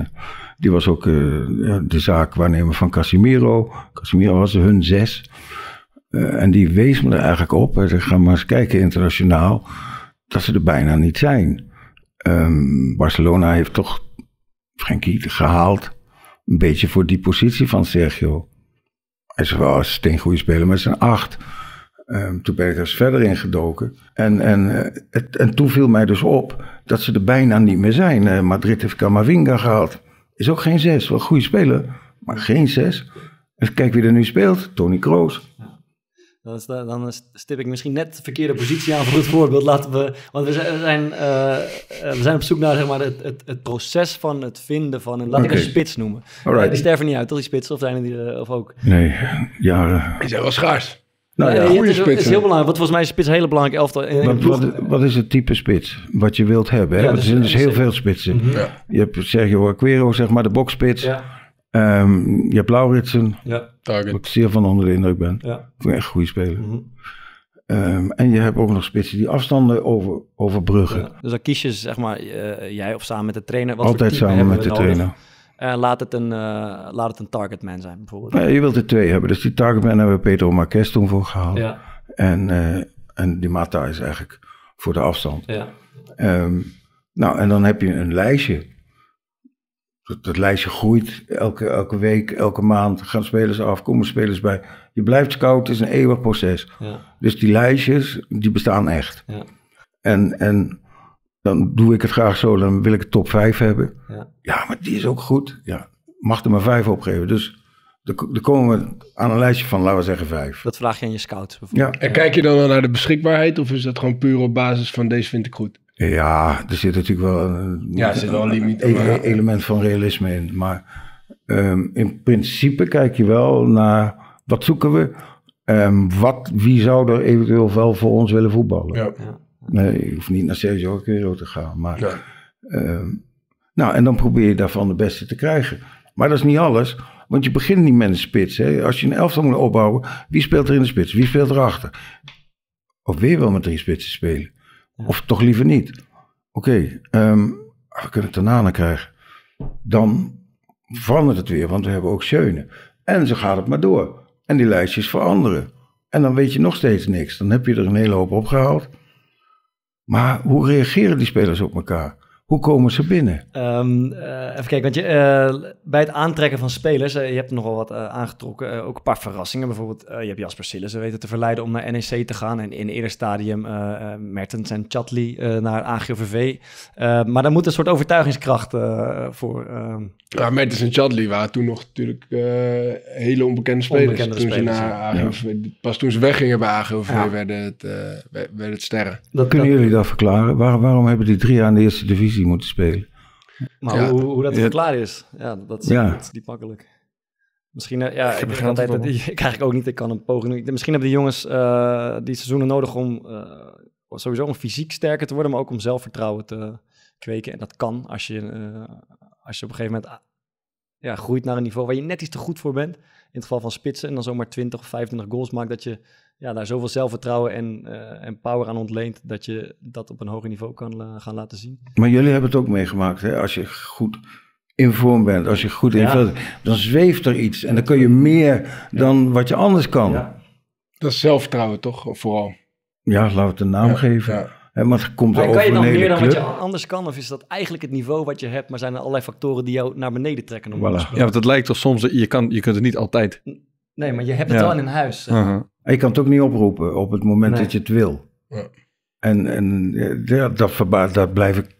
die was ook uh, de zaakwaarnemer van Casimiro. Casimiro was hun zes. Uh, en die wees me er eigenlijk op. Hij zei, ga maar eens kijken internationaal. Dat ze er bijna niet zijn. Um, Barcelona heeft toch Frenkie gehaald. Een beetje voor die positie van Sergio. Hij is wel een steengoede speler, maar het is een acht. Um, toen ben ik er eens verder in gedoken. En, en, uh, het, en toen viel mij dus op dat ze er bijna niet meer zijn. Uh, Madrid heeft Camavinga gehad. Is ook geen zes, wel een goede speler, maar geen zes. Even kijken wie er nu speelt, Toni Kroos. Dan, is de, dan stip ik misschien net de verkeerde positie aan voor het voorbeeld. Laten we, want we zijn, uh, we zijn op zoek naar zeg maar, het, het, het proces van het vinden van een... Laat okay. ik een spits noemen. Alright. Die sterven niet uit, toch die spitsen? Of zijn die of ook? Nee, ja... Uh... Die zijn wel schaars. Nou, nou ja, goede spits. Het is heel belangrijk, want volgens mij is spits een hele belangrijke elftal. In, in wat, wat, wat is het type spits wat je wilt hebben? Hè? Ja, want er zijn dus heel veel spitsen. Mm-hmm. Ja. Je hebt Sergio Aguero, zeg maar, de boksspits. Ja. Um, je hebt Lauritsen, ja, wat ik zeer van onder de indruk ben. Ja. Ik vind hem echt een goede speler. Mm-hmm. um, en je hebt ook nog spitsen die afstanden over, overbruggen. Ja. Dus dan kies je, zeg maar, uh, jij of samen met de trainer. Wat Altijd voor samen met de nodig? trainer. Uh, laat, het een, uh, laat het een targetman zijn, bijvoorbeeld. Nou, je wilt er twee hebben. Dus die targetman hebben we Pedro Marques toen voor gehaald. Ja. En, uh, en die Mata is eigenlijk voor de afstand. Ja. Um, nou, en dan heb je een lijstje. Dat, dat lijstje groeit elke, elke week, elke maand gaan spelers af, komen spelers bij. Je blijft scouten, het is een eeuwig proces. Ja. Dus die lijstjes, die bestaan echt. Ja. En, en dan doe ik het graag zo, dan wil ik het top vijf hebben. Ja, ja maar die is ook goed. Ja, mag er maar vijf opgeven. Dus dan komen we aan een lijstje van, laten we zeggen, vijf. Dat vraag je aan je scout. Ja. En kijk je dan wel naar de beschikbaarheid of is dat gewoon puur op basis van deze vind ik goed? Ja, er zit natuurlijk wel een, ja, er zit wel een, limiet, een maar... element van realisme in. Maar um, in principe kijk je wel naar wat zoeken we. Um, wat, wie zou er eventueel wel voor ons willen voetballen? Ja. Ja. Nee, je hoeft niet naar Sergio Aguero te gaan. Maar, ja. um, nou, en dan probeer je daarvan de beste te krijgen. Maar dat is niet alles. Want je begint niet met een spits. Hè. Als je een elftal moet opbouwen, wie speelt er in de spits? Wie speelt erachter? Of weer wel met drie spitsen spelen. Of toch liever niet. Oké, okay, um, we kunnen het daarna naar krijgen. Dan verandert het weer, want we hebben ook Schöne. En zo gaat het maar door. En die lijstjes veranderen. En dan weet je nog steeds niks. Dan heb je er een hele hoop opgehaald. Maar hoe reageren die spelers op elkaar? Hoe komen ze binnen? Um, uh, even kijken, want je, uh, bij het aantrekken van spelers, uh, je hebt nogal wat uh, aangetrokken, uh, ook een paar verrassingen. Bijvoorbeeld, uh, je hebt Jasper Cillessen weten te verleiden om naar N E C te gaan. En in eerder stadium uh, uh, Mertens en Chatley uh, naar A G O V V. Uh, maar daar moet een soort overtuigingskracht uh, voor. Uh, ja, Mertens en Chatley waren toen nog natuurlijk uh, hele onbekende spelers. Onbekende toen spelers, ze naar ja. A G O V V, pas toen ze weggingen bij A G O V V ja. werden, het, uh, werden het sterren. Dat kunnen dat, jullie dat verklaren? Waar, waarom hebben die drie aan de eerste divisie moeten spelen. Maar ja. hoe, hoe dat ja. klaar is, ja, dat is, ja. dat is niet makkelijk. Misschien, ja, ik, ik, het altijd, dat, ik eigenlijk ook niet, ik kan een poging doen. Misschien hebben die jongens uh, die seizoenen nodig om uh, sowieso om fysiek sterker te worden, maar ook om zelfvertrouwen te kweken. En dat kan als je, uh, als je op een gegeven moment uh, ja, groeit naar een niveau waar je net iets te goed voor bent. In het geval van spitsen en dan zomaar twintig of vijfentwintig goals maakt, dat je ja, daar zoveel zelfvertrouwen en, uh, en power aan ontleent, dat je dat op een hoger niveau kan la gaan laten zien. Maar jullie hebben het ook meegemaakt, hè? Als je goed in vorm bent, als je goed in ja. vorm bent, dan zweeft er iets en dan kun je meer dan ja. wat je anders kan. Ja. Dat is zelfvertrouwen toch, vooral? Ja, laten we het een naam ja. geven. Ja. He, maar het komt maar kan je dan meer dan club? Wat je anders kan? Of is dat eigenlijk het niveau wat je hebt, maar zijn er allerlei factoren die jou naar beneden trekken? Om voilà. Ja, want het lijkt toch soms, je, kan, je kunt het niet altijd. Nee, maar je hebt het ja. wel in huis. Uh-huh. En je kan het ook niet oproepen op het moment nee. dat je het wil. Ja. En, en ja, dat, verbaas, dat, blijf ik,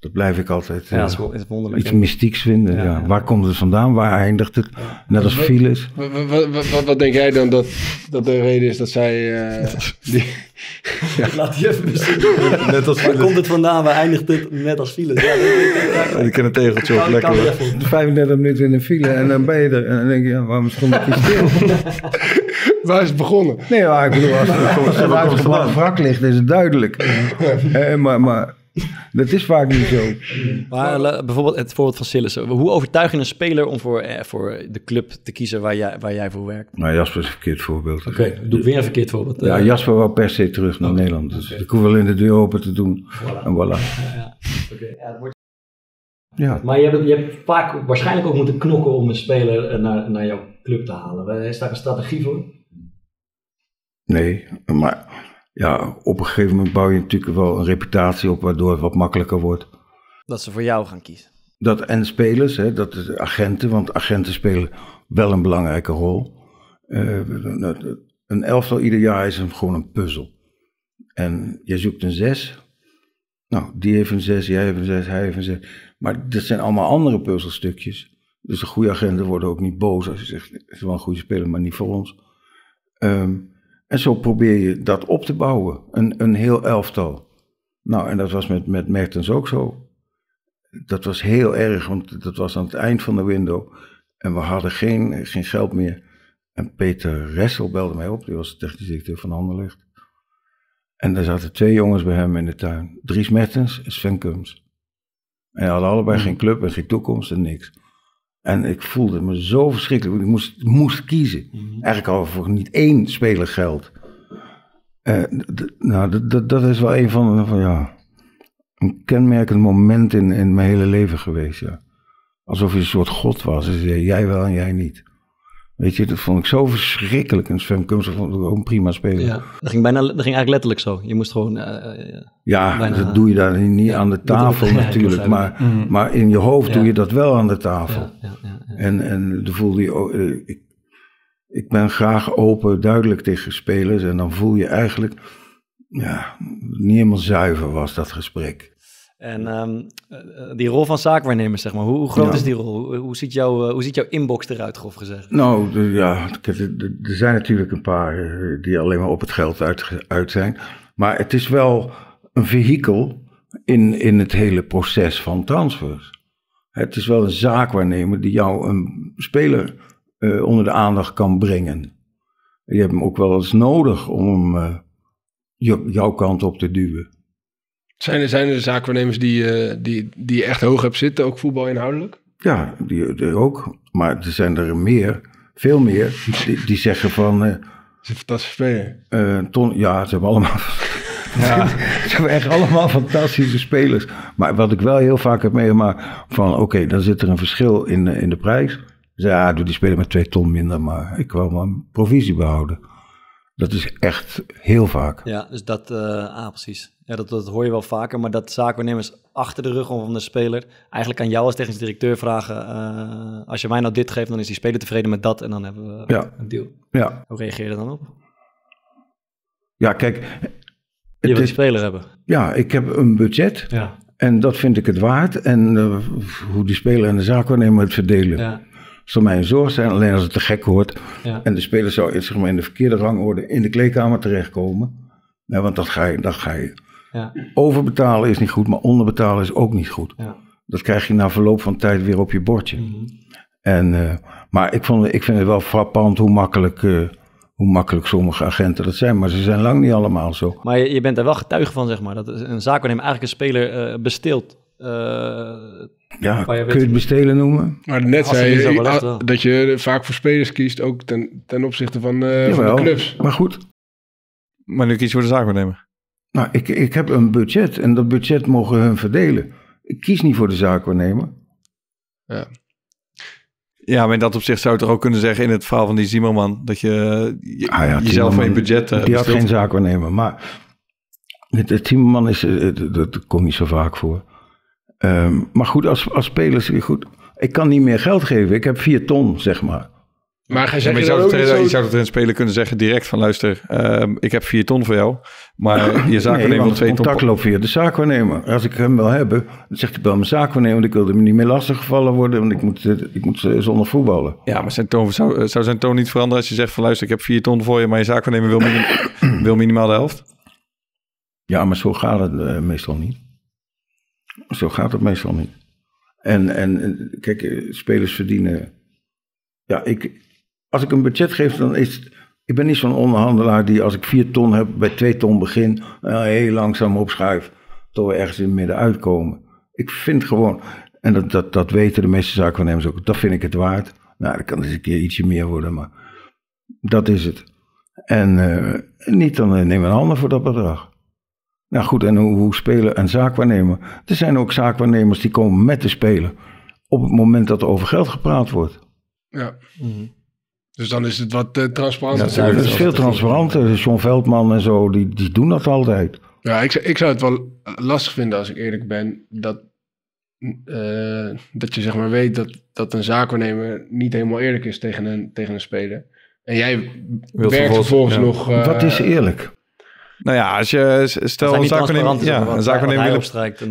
dat blijf ik altijd ja, uh, is wonderlijk, iets mystieks vinden. Ja, ja. Ja. Waar komt het vandaan? Waar eindigt het? Ja. Net als Philips. Wat, wat, wat, wat, wat denk jij dan dat, dat de reden is dat zij... Uh, die, ja. Laat die even zien. Net als waar komt het vandaan? Waar eindigt het? Net als file. Ja, ja, ik ken het tegeltje ook lekker. vijfendertig minuten in een file en dan ben je er. En dan denk je, ja, waarom stond ik hier stil? Waar is het begonnen? Nee, maar ik bedoel, als het waar het wrak ligt, is het duidelijk. Ja. Eh, maar, maar dat is vaak niet zo. Maar uh, bijvoorbeeld het voorbeeld van Cillessen. Hoe overtuig je een speler om voor, eh, voor de club te kiezen waar jij, waar jij voor werkt? Nou, Jasper is een verkeerd voorbeeld. Oké, okay, doe ik weer een verkeerd voorbeeld. Ja, Jasper wou per se terug naar okay. Nederland. Dus okay. ik hoef wel in de deur open te doen. Voilà. En voilà. Ja, ja. Okay. Ja, dat wordt... ja. Maar je hebt, je hebt vaak waarschijnlijk ook moeten knokken om een speler naar, naar jouw club te halen. Is daar een strategie voor? Nee, maar... ja, op een gegeven moment bouw je natuurlijk wel een reputatie op, waardoor het wat makkelijker wordt. Dat ze voor jou gaan kiezen. Dat en spelers, hè, dat is agenten, want agenten spelen wel een belangrijke rol. Uh, een elftal ieder jaar is een, gewoon een puzzel. En je zoekt een zes. Nou, die heeft een zes, jij heeft een zes, hij heeft een zes. Maar dat zijn allemaal andere puzzelstukjes. Dus de goede agenten worden ook niet boos als je zegt, het is wel een goede speler, maar niet voor ons. Um, En zo probeer je dat op te bouwen, een, een heel elftal. Nou, en dat was met, met Mertens ook zo. Dat was heel erg, want dat was aan het eind van de window. En we hadden geen, geen geld meer. En Peter Ressel belde mij op, die was de technisch directeur van Anderlecht. En daar zaten twee jongens bij hem in de tuin. Dries Mertens en Sven Kums. En die hadden allebei geen club en geen toekomst en niks. En ik voelde me zo verschrikkelijk. Ik moest, moest kiezen. Mm-hmm. Eigenlijk al voor niet één speler geld. Uh, nou, dat is wel een van, van ja, een kenmerkend moment in, in mijn hele leven geweest. Ja. Alsof je een soort god was. Dus jij wel en jij niet. Weet je, dat vond ik zo verschrikkelijk. En Sven Kums vond ik ook een prima speler. Ja, dat ging, bijna, dat ging eigenlijk letterlijk zo. Je moest gewoon... Uh, uh, ja, bijna, dat doe je daar niet ja, aan de tafel dat, natuurlijk. Ja, maar, mm. maar in je hoofd ja. doe je dat wel aan de tafel. Ja, ja, ja, ja. En, en dan voelde je... Uh, ik, ik ben graag open, duidelijk tegen spelers. En dan voel je eigenlijk... Ja, niet helemaal zuiver was dat gesprek. En um, die rol van zaakwaarnemer, zeg maar, hoe groot ja. is die rol? Hoe ziet, jou, hoe ziet jouw inbox eruit, grof gezegd? Nou, de, ja, er zijn natuurlijk een paar die alleen maar op het geld uit, uit zijn. Maar het is wel een vehikel in, in het hele proces van transfers. Het is wel een zaakwaarnemer die jou een speler uh, onder de aandacht kan brengen. Je hebt hem ook wel eens nodig om hem uh, jouw kant op te duwen. Zijn er, zijn er zaakwaarnemers die, uh, die, die je echt hoog hebt zitten, ook voetbalinhoudelijk? Ja, die, die ook. Maar er zijn er meer, veel meer, die, die zeggen van... Uh, ze zijn fantastische spelers. Uh, ton, ja, ze hebben allemaal... Ja. Ze hebben echt allemaal fantastische spelers. Maar wat ik wel heel vaak heb meegemaakt, van oké, okay, dan zit er een verschil in, in de prijs. Dus ja, doe die speler met twee ton minder, maar ik wil mijn provisie behouden. Dat is echt heel vaak. Ja, dus dat, uh, ah, precies. Ja, dat, dat hoor je wel vaker, maar dat zaakwaarnemers achter de rug van de speler eigenlijk aan jou als technisch directeur vragen, uh, als je mij nou dit geeft, dan is die speler tevreden met dat en dan hebben we ja. een deal. Ja. Hoe reageer je dan op? Ja, kijk... Je wil die speler hebben. Ja, ik heb een budget ja. en dat vind ik het waard. En uh, hoe die speler en de zaakwaarnemer het verdelen. Ja. Dat zal mij een zorg zijn, alleen als het te gek wordt. Ja. En de speler zou zeg maar, in de verkeerde rangorde in de kleedkamer terechtkomen. Ja, want dat ga je. Dat ga je. Ja. Overbetalen is niet goed, maar onderbetalen is ook niet goed. Ja. Dat krijg je na verloop van tijd weer op je bordje. Mm-hmm. En, uh, maar ik, vond, ik vind het wel frappant hoe makkelijk... Uh, Hoe makkelijk sommige agenten dat zijn, maar ze zijn lang niet allemaal zo. Maar je, je bent daar wel getuige van, zeg maar. Dat een zaakwaarnemer eigenlijk een speler uh, besteelt. Uh, ja, kun je het niet. Bestelen noemen? Maar net zei je, je al, dat je vaak voor spelers kiest, ook ten, ten opzichte van, uh, Jawel, van de clubs. Maar goed. Maar nu kies je voor de zaakwaarnemer. Nou, ik, ik heb een budget en dat budget mogen hun verdelen. Ik kies niet voor de zaakwaarnemer. Ja. Ja, maar in dat opzicht zou je toch ook kunnen zeggen in het verhaal van die Zimmerman, dat je, je ah ja, jezelf van je budget... Uh, die bestelt. Had geen zaakwaarnemer, maar het, het Zimmerman is, het, dat komt niet zo vaak voor. Um, maar goed, als, als spelers, goed, ik kan niet meer geld geven, ik heb vier ton, zeg maar. Maar, ja, maar je, zou er, zo... je zou het een speler kunnen zeggen direct van luister, um, ik heb vier ton voor jou, maar uh, je zaakwaarnemer wil twee ton. Contact loopt via de zaakwaarnemer. Als ik hem wil hebben, dan zegt hij wel mijn zaakwaarnemer, want ik wil hem niet meer lastiggevallen worden, want ik moet, ik moet zonder voetballen. Ja, maar zijn toon, zou, zou zijn toon niet veranderen als je zegt van luister, ik heb vier ton voor je, maar je zaakwaarnemer wil, minim, wil minimaal de helft? Ja, maar zo gaat het uh, meestal niet. Zo gaat het meestal niet. En, en kijk, spelers verdienen... Ja, ik... Als ik een budget geef, dan is het, ik ben niet zo'n onderhandelaar die als ik vier ton heb, bij twee ton begin, uh, heel langzaam opschuif, tot we ergens in het midden uitkomen. Ik vind gewoon, en dat, dat, dat weten de meeste zaakwaarnemers ook, dat vind ik het waard. Nou, dat kan eens een keer ietsje meer worden, maar dat is het. En uh, niet, dan uh, neem een ander voor dat bedrag. Nou goed, en hoe, hoe spelen en zaakwaarnemer? Er zijn ook zaakwaarnemers die komen met de speler op het moment dat er over geld gepraat wordt. Ja. Mm-hmm. Dus dan is het wat uh, transparant. Ja, dat is, dat is veel transparanter. John Veldman en zo, die, die doen dat altijd. Ja, ik, ik zou het wel lastig vinden als ik eerlijk ben. Dat, uh, dat je zeg maar weet dat, dat een zaakwaarnemer niet helemaal eerlijk is tegen een, tegen een speler. En jij wilt werkt vervolgens ja. nog... Uh, wat is eerlijk? Nou ja, als je stel een zaakwaarnemer ja,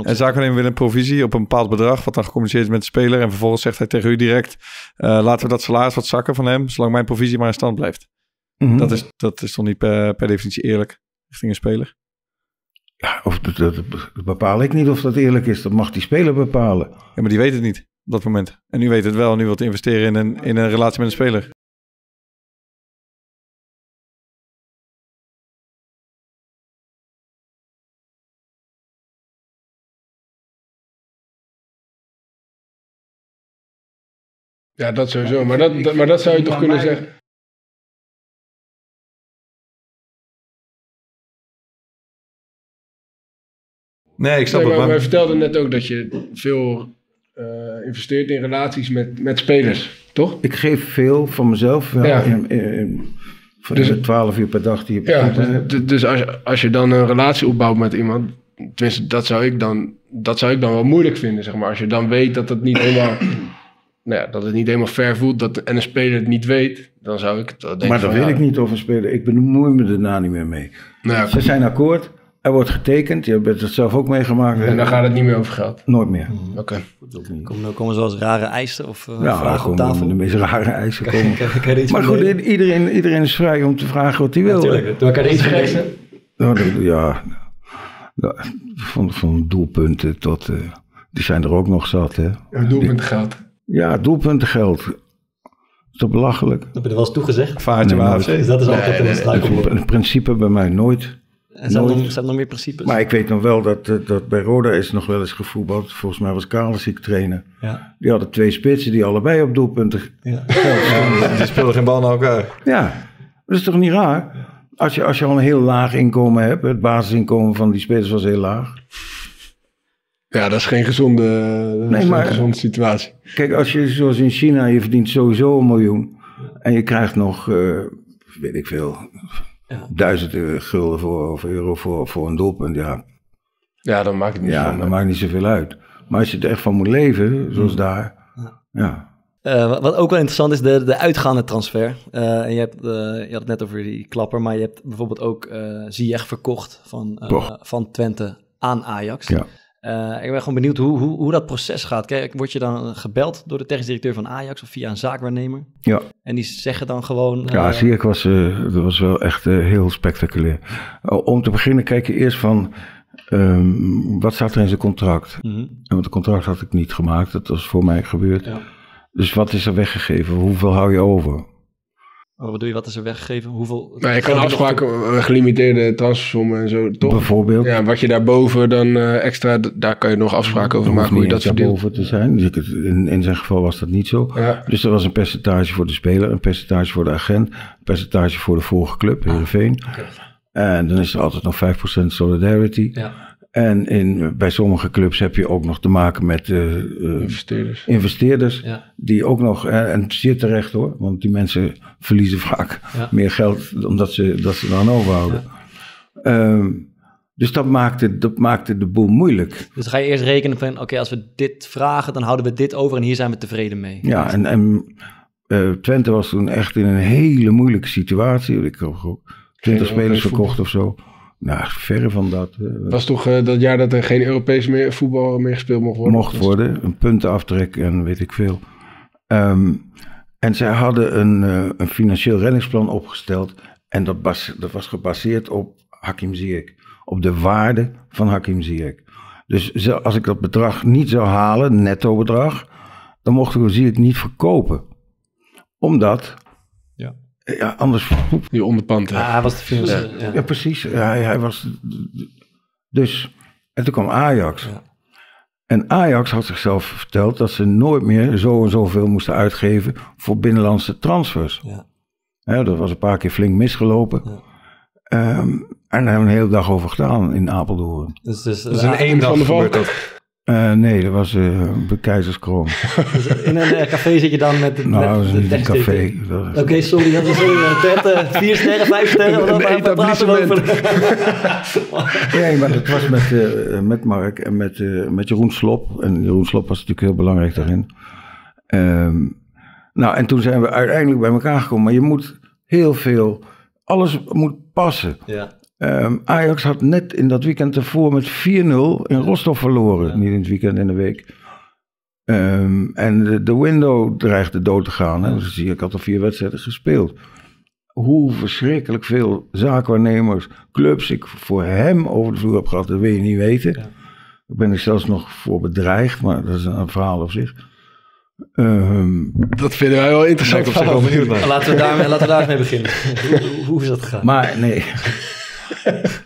ja, wil, wil een provisie op een bepaald bedrag, wat dan gecommuniceerd is met de speler, en vervolgens zegt hij tegen u direct, uh, laten we dat salaris wat zakken van hem, zolang mijn provisie maar in stand blijft. Mm-hmm. Dat is, dat is toch niet per, per definitie eerlijk richting een speler? Ja, of dat, dat bepaal ik niet of dat eerlijk is, dat mag die speler bepalen. Ja, maar die weet het niet op dat moment. En nu weet het wel, nu wilt hij investeren in een, in een relatie met een speler. Ja, dat sowieso. Maar dat, dat, maar dat zou je toch kunnen zeggen? Nee, ik snap het. Nee, maar wij vertelden net ook dat je veel uh, investeert in relaties met, met spelers, toch? Ik geef veel van mezelf. Ja. Ja, in, in, in, voor dus, de twaalf uur per dag die je ja, hebt. Dus als, als je dan een relatie opbouwt met iemand... Tenminste, dat zou ik dan, dat zou ik dan wel moeilijk vinden, zeg maar. Als je dan weet dat het niet helemaal... Nou ja, dat het niet helemaal ver voelt dat, en een speler het niet weet, dan zou ik... Dat denk maar dat weet ja. ik niet of een speler... Ik bemoei me daarna niet meer mee. Nou ja, ze zijn akkoord, er wordt getekend, je hebt het zelf ook meegemaakt. En dan gaat het niet meer over geld? Nooit meer. Hmm. Oké. Okay. Komen, komen er zoals rare eisen of uh, ja, vragen op tafel? Ja, de meest rare eisen komen. Kan, kan, kan maar goed, iedereen, iedereen is vrij om te vragen wat hij ja, wil. Natuurlijk, kan er iets geven? Ja, van, van doelpunten tot... Uh, die zijn er ook nog zat, hè? Ja, doelpunten geld. Ja, doelpuntengeld. Dat is belachelijk. Dat heb je er wel eens toegezegd. Vaartje nee, maar. Dat is altijd nee, nee, een struikelblok. In principe bij mij nooit. En zijn, nog, zijn nog meer principes. Maar ik weet nog wel dat, dat bij Roda is nog wel eens gevoetbald. Volgens mij was Kalesic trainer. Ja. Die hadden twee spitsen die allebei op doelpunten... Ja. Ja, die speelden geen bal naar elkaar. Ja, dat is toch niet raar? Als je, als je al een heel laag inkomen hebt... Het basisinkomen van die spelers was heel laag. Ja, dat is geen gezonde, nee, is maar, een gezonde situatie. Kijk, als je zoals in China... Je verdient sowieso een miljoen. En je krijgt nog... Uh, weet ik veel... Ja. Duizend gulden voor, of euro voor, voor een doelpunt, ja. Ja, dat maakt niet, ja, dat maakt niet zoveel uit. Maar als je er echt van moet leven, zoals mm. daar, ja. ja. Uh, wat ook wel interessant is, de, de uitgaande transfer. Uh, en je, hebt, uh, je had het net over die klapper, maar je hebt bijvoorbeeld ook uh, Ziyech verkocht van, uh, van Twente aan Ajax. Ja. Uh, ik ben gewoon benieuwd hoe, hoe, hoe dat proces gaat. Kijk, word je dan gebeld door de technisch directeur van Ajax of via een zaakwaarnemer? Ja. En die zeggen dan gewoon... Uh, ja, Ziyech was, uh, dat was wel echt uh, heel spectaculair. Uh, om te beginnen kijk je eerst van... Um, wat staat er in zijn contract? Mm-hmm. Want het contract had ik niet gemaakt. Dat was voor mij gebeurd. Ja. Dus wat is er weggegeven? Hoeveel hou je over? Oh, wat doe je? Wat is er weggegeven? Hoeveel... Nou, je kan afspraken, gelimiteerde transfersommen en zo, toch? Bijvoorbeeld. Ja, wat je daarboven dan uh, extra, daar kan je nog afspraken over maken. Hoe je dat verdeelt. Boven te zijn. Dus in, in zijn geval was dat niet zo. Ja. Dus er was een percentage voor de speler, een percentage voor de agent, een percentage voor de vorige club, Heerenveen. Ah, okay. En dan is er altijd nog vijf procent solidarity. Ja. En in, bij sommige clubs heb je ook nog te maken met uh, investeerders, investeerders ja. die ook nog, en, en zeer terecht hoor, want die mensen verliezen vaak ja. meer geld omdat ze dat ze dan overhouden. Ja. Um, dus dat maakte, dat maakte de boel moeilijk. Dus ga je eerst rekenen van, oké, okay, als we dit vragen, dan houden we dit over en hier zijn we tevreden mee. Ja, en, en uh, Twente was toen echt in een hele moeilijke situatie. Ik heb twintig spelers verkocht of zo. Nou, verre van dat. Het was toch uh, dat jaar dat er geen Europees meer, voetbal meer gespeeld mocht worden? Mocht worden, een puntenaftrek en weet ik veel. Um, en zij hadden een, uh, een financieel reddingsplan opgesteld. En dat, bas, dat was gebaseerd op Hakim Ziyech. Op de waarde van Hakim Ziyech. Dus als ik dat bedrag niet zou halen, netto bedrag, dan mocht ik Ziyech niet verkopen. Omdat... Ja, anders... Die onderpand. Ah, hij was de financier. Ja, ja. ja, precies. Ja, hij was... Dus... En toen kwam Ajax. Ja. En Ajax had zichzelf verteld dat ze nooit meer zo en zoveel moesten uitgeven voor binnenlandse transfers. Ja. Ja, dat was een paar keer flink misgelopen. Ja. Um, en daar hebben we een hele dag over gedaan in Apeldoorn. Dus, dus, dus in één dag gebeurt dat. Uh, nee, dat was uh, bij Keizerskroon. Dus in een uh, café zit je dan met... De, nou, met dat is niet een café. Oké, okay, sorry, dat was een tent. Uh, vier sterren, vijf sterren. Een, een etablissement. Nee, maar dat was met, uh, met Mark en met, uh, met Jeroen Slob. En Jeroen Slob was natuurlijk heel belangrijk daarin. Um, nou, en toen zijn we uiteindelijk bij elkaar gekomen. Maar je moet heel veel... Alles moet passen. Ja. Um, Ajax had net in dat weekend ervoor met vier nul in Rostov verloren. Ja. Niet in het weekend, in de week. Um, en de, de window dreigde dood te gaan. Hè? Dus ik had al vier wedstrijden gespeeld. Hoe verschrikkelijk veel zaakwaarnemers, clubs ik voor hem over de vloer heb gehad, dat wil je niet weten. Ja. Ik ben er zelfs nog voor bedreigd, maar dat is een verhaal op zich. Um, dat vinden wij wel interessant op zich. Laten we daarmee, laten we daarmee beginnen. hoe, hoe is dat gegaan? Maar nee...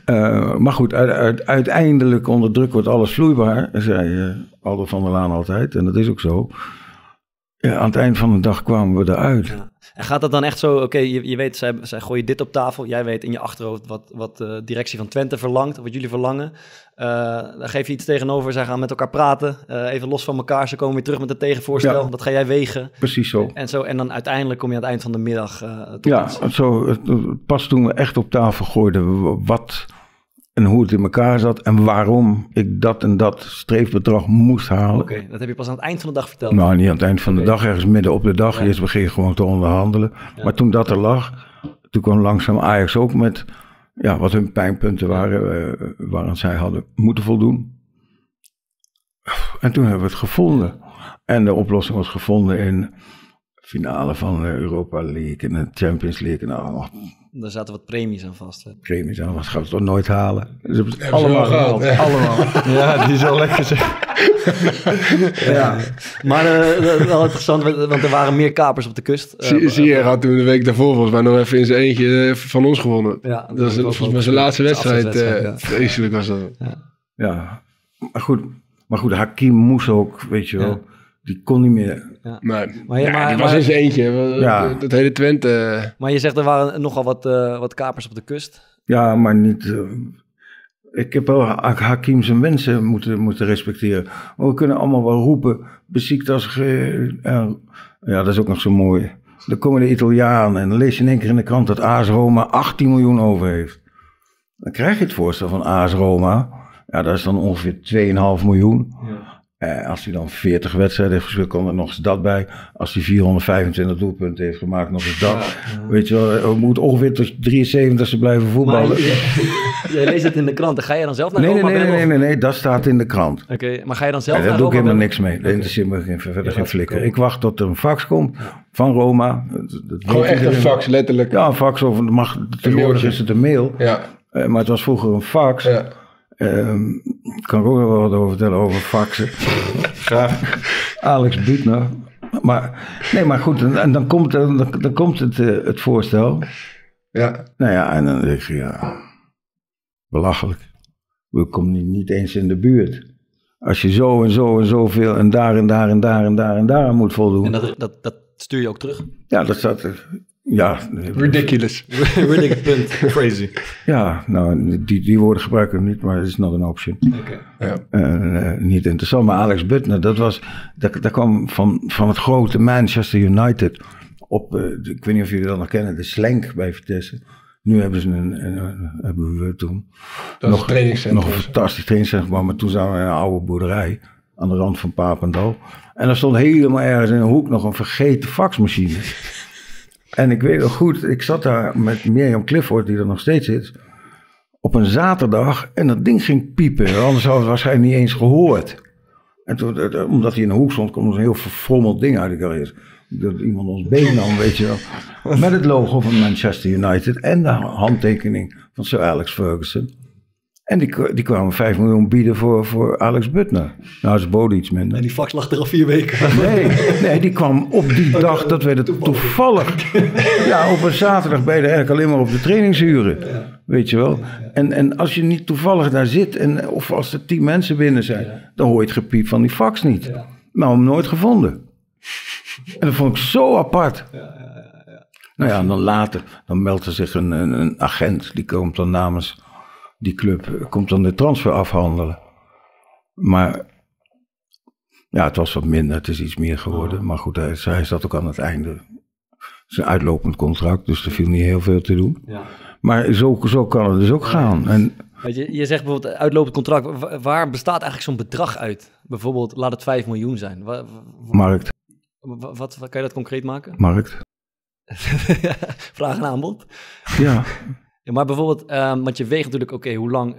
Uh, maar goed, uiteindelijk onder druk wordt alles vloeibaar, zei uh, Aldo van der Laan altijd. En dat is ook zo. Ja, aan het eind van de dag kwamen we eruit. Ja. En gaat dat dan echt zo, oké, okay, je, je weet, zij, zij gooien dit op tafel. Jij weet in je achterhoofd wat, wat de directie van Twente verlangt, wat jullie verlangen. Uh, dan geef je iets tegenover, zij gaan met elkaar praten. Uh, even los van elkaar, ze komen weer terug met een tegenvoorstel. Ja. Dat ga jij wegen. Precies zo. En, zo. en dan uiteindelijk kom je aan het eind van de middag uh, tot ja, iets. Zo, pas toen we echt op tafel gooiden wat en hoe het in elkaar zat en waarom ik dat en dat streefbedrag moest halen. Oké, okay, dat heb je pas aan het eind van de dag verteld? Nou, niet aan het eind van okay. de dag, ergens midden op de dag. Ja. Eerst begin je gewoon te onderhandelen. Ja. Maar toen dat er lag, toen kwam langzaam Ajax ook met ja, wat hun pijnpunten waren, uh, waaraan zij hadden moeten voldoen. En toen hebben we het gevonden. En de oplossing was gevonden in finale van Europa League en de Champions League en allemaal. Daar zaten wat premies aan vast. Hè? Premies aan vast, gaan we toch nooit halen. Dus hebben ze allemaal gehaald. Ja. Allemaal. Ja, die is wel lekker zeg. Ja. Maar uh, wel interessant, want er waren meer kapers op de kust. Ziyech had toen de week daarvoor volgens mij nog even in zijn eentje van ons gewonnen. Ja, dat, dat was volgens mij zijn laatste wedstrijd. Vreselijk was dat. Ja. Ja, maar goed. Maar goed, Hakim moest ook, weet je wel. Ja. Die kon niet meer. Ja. Nee. Maar, ja, maar, die maar, was in zijn eentje. Ja. Dat hele Twente. Maar je zegt, er waren nogal wat, uh, wat kapers op de kust. Ja, maar niet... Uh, ik heb wel Hakim zijn wensen moeten, moeten respecteren. Maar we kunnen allemaal wel roepen. Beziekt als... Ge, uh, ja, dat is ook nog zo mooi. Dan komen de Italianen en dan lees je in één keer in de krant dat A S Roma achttien miljoen over heeft. Dan krijg je het voorstel van A S Roma... Ja, dat is dan ongeveer twee komma vijf miljoen. Ja. Eh, als hij dan veertig wedstrijden heeft gespeeld, komt er nog eens dat bij. Als hij vierhonderdvijfentwintig doelpunten heeft gemaakt, nog eens dat. Ja, ja. Weet je wel, we moeten ongeveer tot drieënzeventig blijven voetballen. Jij leest het in de krant, dan ga je dan zelf naar nee, Roma? Nee, nee, nee, nee, nee, nee, dat staat in de krant. Oké, okay, maar ga je dan zelf ja, naar Roma? Daar doe ik helemaal niks mee. Daar interesseert me geen, verder ja, geen flikker. Ik wacht tot er een fax komt van Roma. Gewoon echt een fax, letterlijk? Ja, een fax, of mag, tegenwoordig is het een mail. Ja. Uh, maar het was vroeger een fax. Ja. Um, ik kan er ook wel wat over vertellen over faxen. Graag. Alex Buutner. Maar, nee, maar goed, en, en dan komt, dan, dan komt het, uh, het voorstel. Ja. Nou ja, en dan denk je, ja, belachelijk. We komen niet, niet eens in de buurt. Als je zo en zo en zoveel en daar en daar en daar en daar en daar moet voldoen. En dat, dat, dat stuur je ook terug? Ja, dat staat er. Ja, ridiculous. Ridiculous punt. Crazy. Ja, nou, die, die woorden gebruiken we niet, maar het is not an option. Okay. Ja. Uh, uh, niet interessant, maar Alex Buttner, dat was, dat, dat kwam van, van het grote Manchester United op, uh, de, ik weet niet of jullie dat nog kennen, de slank bij Vitesse. Nu hebben ze een, een, een hebben we toen dat nog, nog een fantastisch trainingscentrum, maar toen zaten we in een oude boerderij aan de rand van Papendal. En daar stond helemaal ergens in een hoek nog een vergeten faxmachine. En ik weet nog goed, ik zat daar met Mirjam Clifford, die er nog steeds zit, op een zaterdag en dat ding ging piepen. Anders hadden we het waarschijnlijk niet eens gehoord. En toen, omdat hij in de hoek stond, kwam er een heel verfrommeld ding uit. Ik dacht, dat iemand ons been nam, weet je wel. Met het logo van Manchester United en de handtekening van Sir Alex Ferguson. En die, die kwamen vijf miljoen bieden voor, voor Alex Buttner. Nou, ze boden iets minder. En die fax lag er al vier weken. Nee, nee, die kwam op die dag dat we het toevallig... Ja, op een zaterdag ben je er eigenlijk alleen maar op de trainingsuren. Ja. Weet je wel. En, en als je niet toevallig daar zit, en, of als er tien mensen binnen zijn... Ja. Dan hoor je het gepiep van die fax niet. Ja. Nou, hem nooit gevonden. En dat vond ik zo apart. Ja, ja, ja, ja. Nou ja, en dan later, dan meldt er zich een, een, een agent. Die komt dan namens... Die club komt dan de transfer afhandelen. Maar ja, het was wat minder. Het is iets meer geworden. Maar goed, hij, hij zat ook aan het einde. Het is een uitlopend contract, dus er viel niet heel veel te doen. Ja. Maar zo, zo kan het dus ook gaan. En, Weet je, je zegt bijvoorbeeld uitlopend contract. Waar bestaat eigenlijk zo'n bedrag uit? Bijvoorbeeld, laat het vijf miljoen zijn. Waar, waar, Markt. Wat, wat, wat, kan je dat concreet maken? Markt. Vraag en aanbod. Ja. Maar bijvoorbeeld, uh, want je weegt natuurlijk, oké, okay, hoe lang,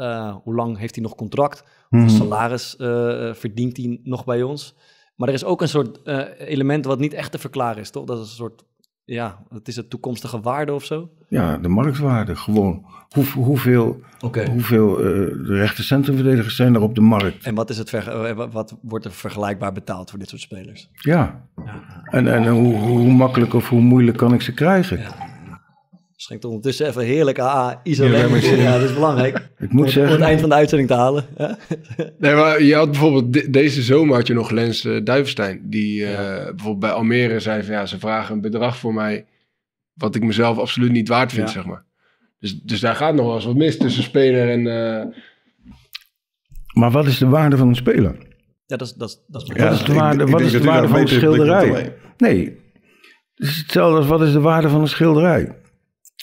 uh, hoe lang heeft hij nog contract? Hoeveel mm-hmm. salaris uh, verdient hij nog bij ons? Maar er is ook een soort uh, element wat niet echt te verklaren is, toch? Dat is een soort, ja, het is de toekomstige waarde of zo? Ja, de marktwaarde, gewoon. Hoe, hoeveel okay. hoeveel uh, rechte centrumverdedigers zijn er op de markt? En wat, is het ver, wat wordt er vergelijkbaar betaald voor dit soort spelers? Ja, ja. en, en uh, hoe, hoe makkelijk of hoe moeilijk kan ik ze krijgen? Ja. Schenkt ondertussen even heerlijk A A, isolement. Ja, ja, dat is belangrijk. Ik moet om, zeggen, om het eind van de uitzending te halen. Nee, maar je had bijvoorbeeld de, deze zomer had je nog Lens uh, Duivestein. Die ja. uh, bijvoorbeeld bij Almere zei van ja, ze vragen een bedrag voor mij wat ik mezelf absoluut niet waard vind, ja. zeg maar. Dus, dus daar gaat nog wel eens wat mis tussen speler en... Uh... Maar wat is de waarde van een speler? Ja, dat is... Dat, dat is, ja, wat is de waarde, ik, wat ik is de waarde van een schilderij? Nee. Het is hetzelfde als wat is de waarde van een schilderij?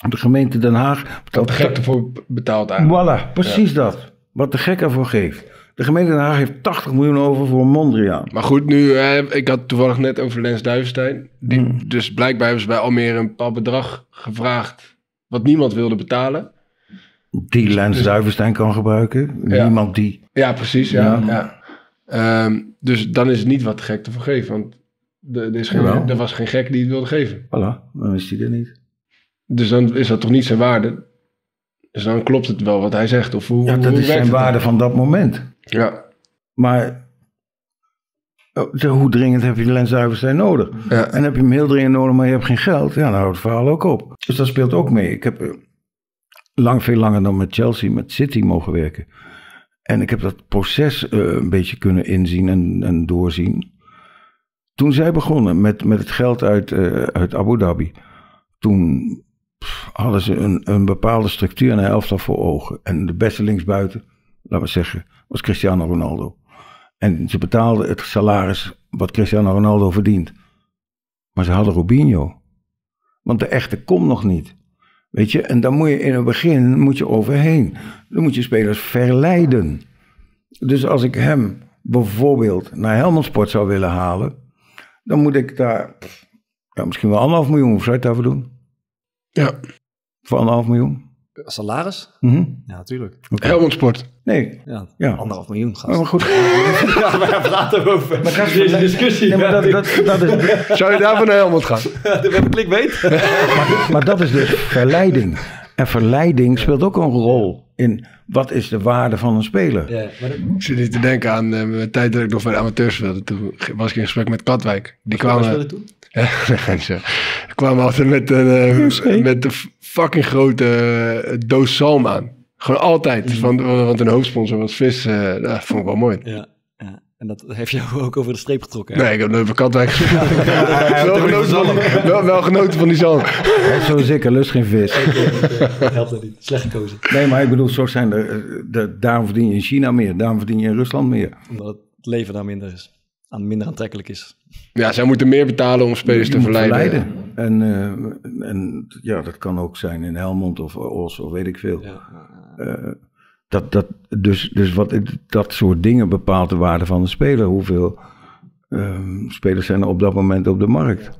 De gemeente Den Haag betaalt... Wat de gek ervoor betaalt eigenlijk. Voilà, precies ja. dat. Wat de gek ervoor geeft. De gemeente Den Haag heeft tachtig miljoen over voor Mondriaan. Maar goed, nu, eh, ik had toevallig net over Lens Duivestein. Die, mm. Dus blijkbaar hebben ze bij Almere een bepaald bedrag gevraagd... wat niemand wilde betalen. Die Lens dus, Duivestein kan gebruiken. Ja. Niemand die. Ja, precies. Ja, ja. Ja. Um, dus dan is het niet wat de gek ervoor geeft. Want Er, is geen, er was geen gek die het wilde geven. Voilà, dan is hij er niet. Dus dan is dat toch niet zijn waarde? Dus dan klopt het wel wat hij zegt. Of hoe, ja, dat hoe is zijn waarde dan? Van dat moment. Ja. Maar hoe dringend heb je de lensduivenstein nodig? Ja. En heb je hem heel dringend nodig, maar je hebt geen geld. Ja, dan houdt het verhaal ook op. Dus dat speelt ook mee. Ik heb lang, veel langer dan met Chelsea, met City mogen werken. En ik heb dat proces uh, een beetje kunnen inzien en, en doorzien. Toen zij begonnen met, met het geld uit, uh, uit Abu Dhabi, toen pff, hadden ze een, een bepaalde structuur en een elftal voor ogen. En de beste linksbuiten, laten we zeggen, was Cristiano Ronaldo. En ze betaalden het salaris wat Cristiano Ronaldo verdient. Maar ze hadden Robinho. Want de echte komt nog niet. Weet je, en dan moet je in het begin moet je overheen. Dan moet je spelers verleiden. Dus als ik hem bijvoorbeeld naar Helmond Sport zou willen halen, dan moet ik daar ja, misschien wel anderhalf miljoen of zou je het daarvoor doen? Ja. Voor anderhalf miljoen? Salaris? Mm-hmm. Ja, natuurlijk. Okay. Helmond Sport. Nee. Ja, ja. Anderhalf miljoen, gast. Maar goed. Ja, maar praten we over deze discussie. Nee, maar dat, dat, dat is... Zou je daarvoor naar Helmond gaan? We hebben clickbait. maar, maar dat is dus verleiding. En verleiding speelt ook een rol in wat is de waarde van een speler. Ja, maar dat... Ik zit niet te denken aan uh, mijn tijd dat ik nog bij de amateurs wilde. Toen was ik in gesprek met Katwijk. Die kwamen... toen? Ja, kwamen altijd met een uh, met de fucking grote uh, doos zalm aan. Gewoon altijd. Mm. Want, want een hoofdsponsor was Vis. Uh, dat vond ik wel mooi. Ja, ja. En dat heeft jou ook over de streep getrokken. Hè? Nee, ik heb nooit van Katwijk. Ja, ja, wel, genoten, wel, wel genoten van die zalm. Ja, zo zeker, lust geen vis. Okay, okay. Helpt dat niet. Slecht gekozen. Nee, maar ik bedoel, zo zijn er, de, daarom verdien je in China meer. Daarom verdien je in Rusland meer. Omdat het leven daar minder is. Aan minder aantrekkelijk is. Ja, zij moeten meer betalen om spelers te verleiden. verleiden. En, uh, en ja, dat kan ook zijn in Helmond of Os of weet ik veel. Ja. Uh, dat, dat, dus dus wat, dat soort dingen bepaalt de waarde van de speler. Hoeveel uh, spelers zijn er op dat moment op de markt?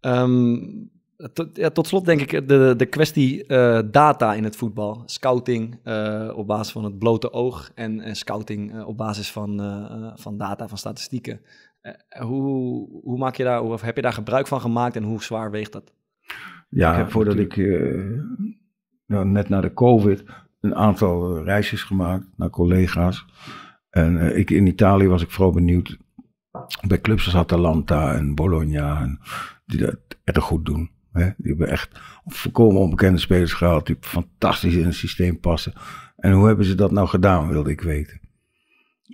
Um, tot, ja, tot slot denk ik de, de kwestie uh, data in het voetbal. Scouting uh, op basis van het blote oog en, en scouting uh, op basis van, uh, van data, van statistieken. Uh, hoe, hoe maak je daar, of heb je daar gebruik van gemaakt en hoe zwaar weegt dat? Ja, ik voordat natuurlijk... ik uh, nou, net na de COVID een aantal reisjes gemaakt naar collega's. En uh, ik, in Italië was ik vooral benieuwd bij clubs als Atalanta en Bologna, en die dat erg goed doen. Hè? Die hebben echt volkomen onbekende spelers gehaald die fantastisch in het systeem passen. En hoe hebben ze dat nou gedaan, wilde ik weten.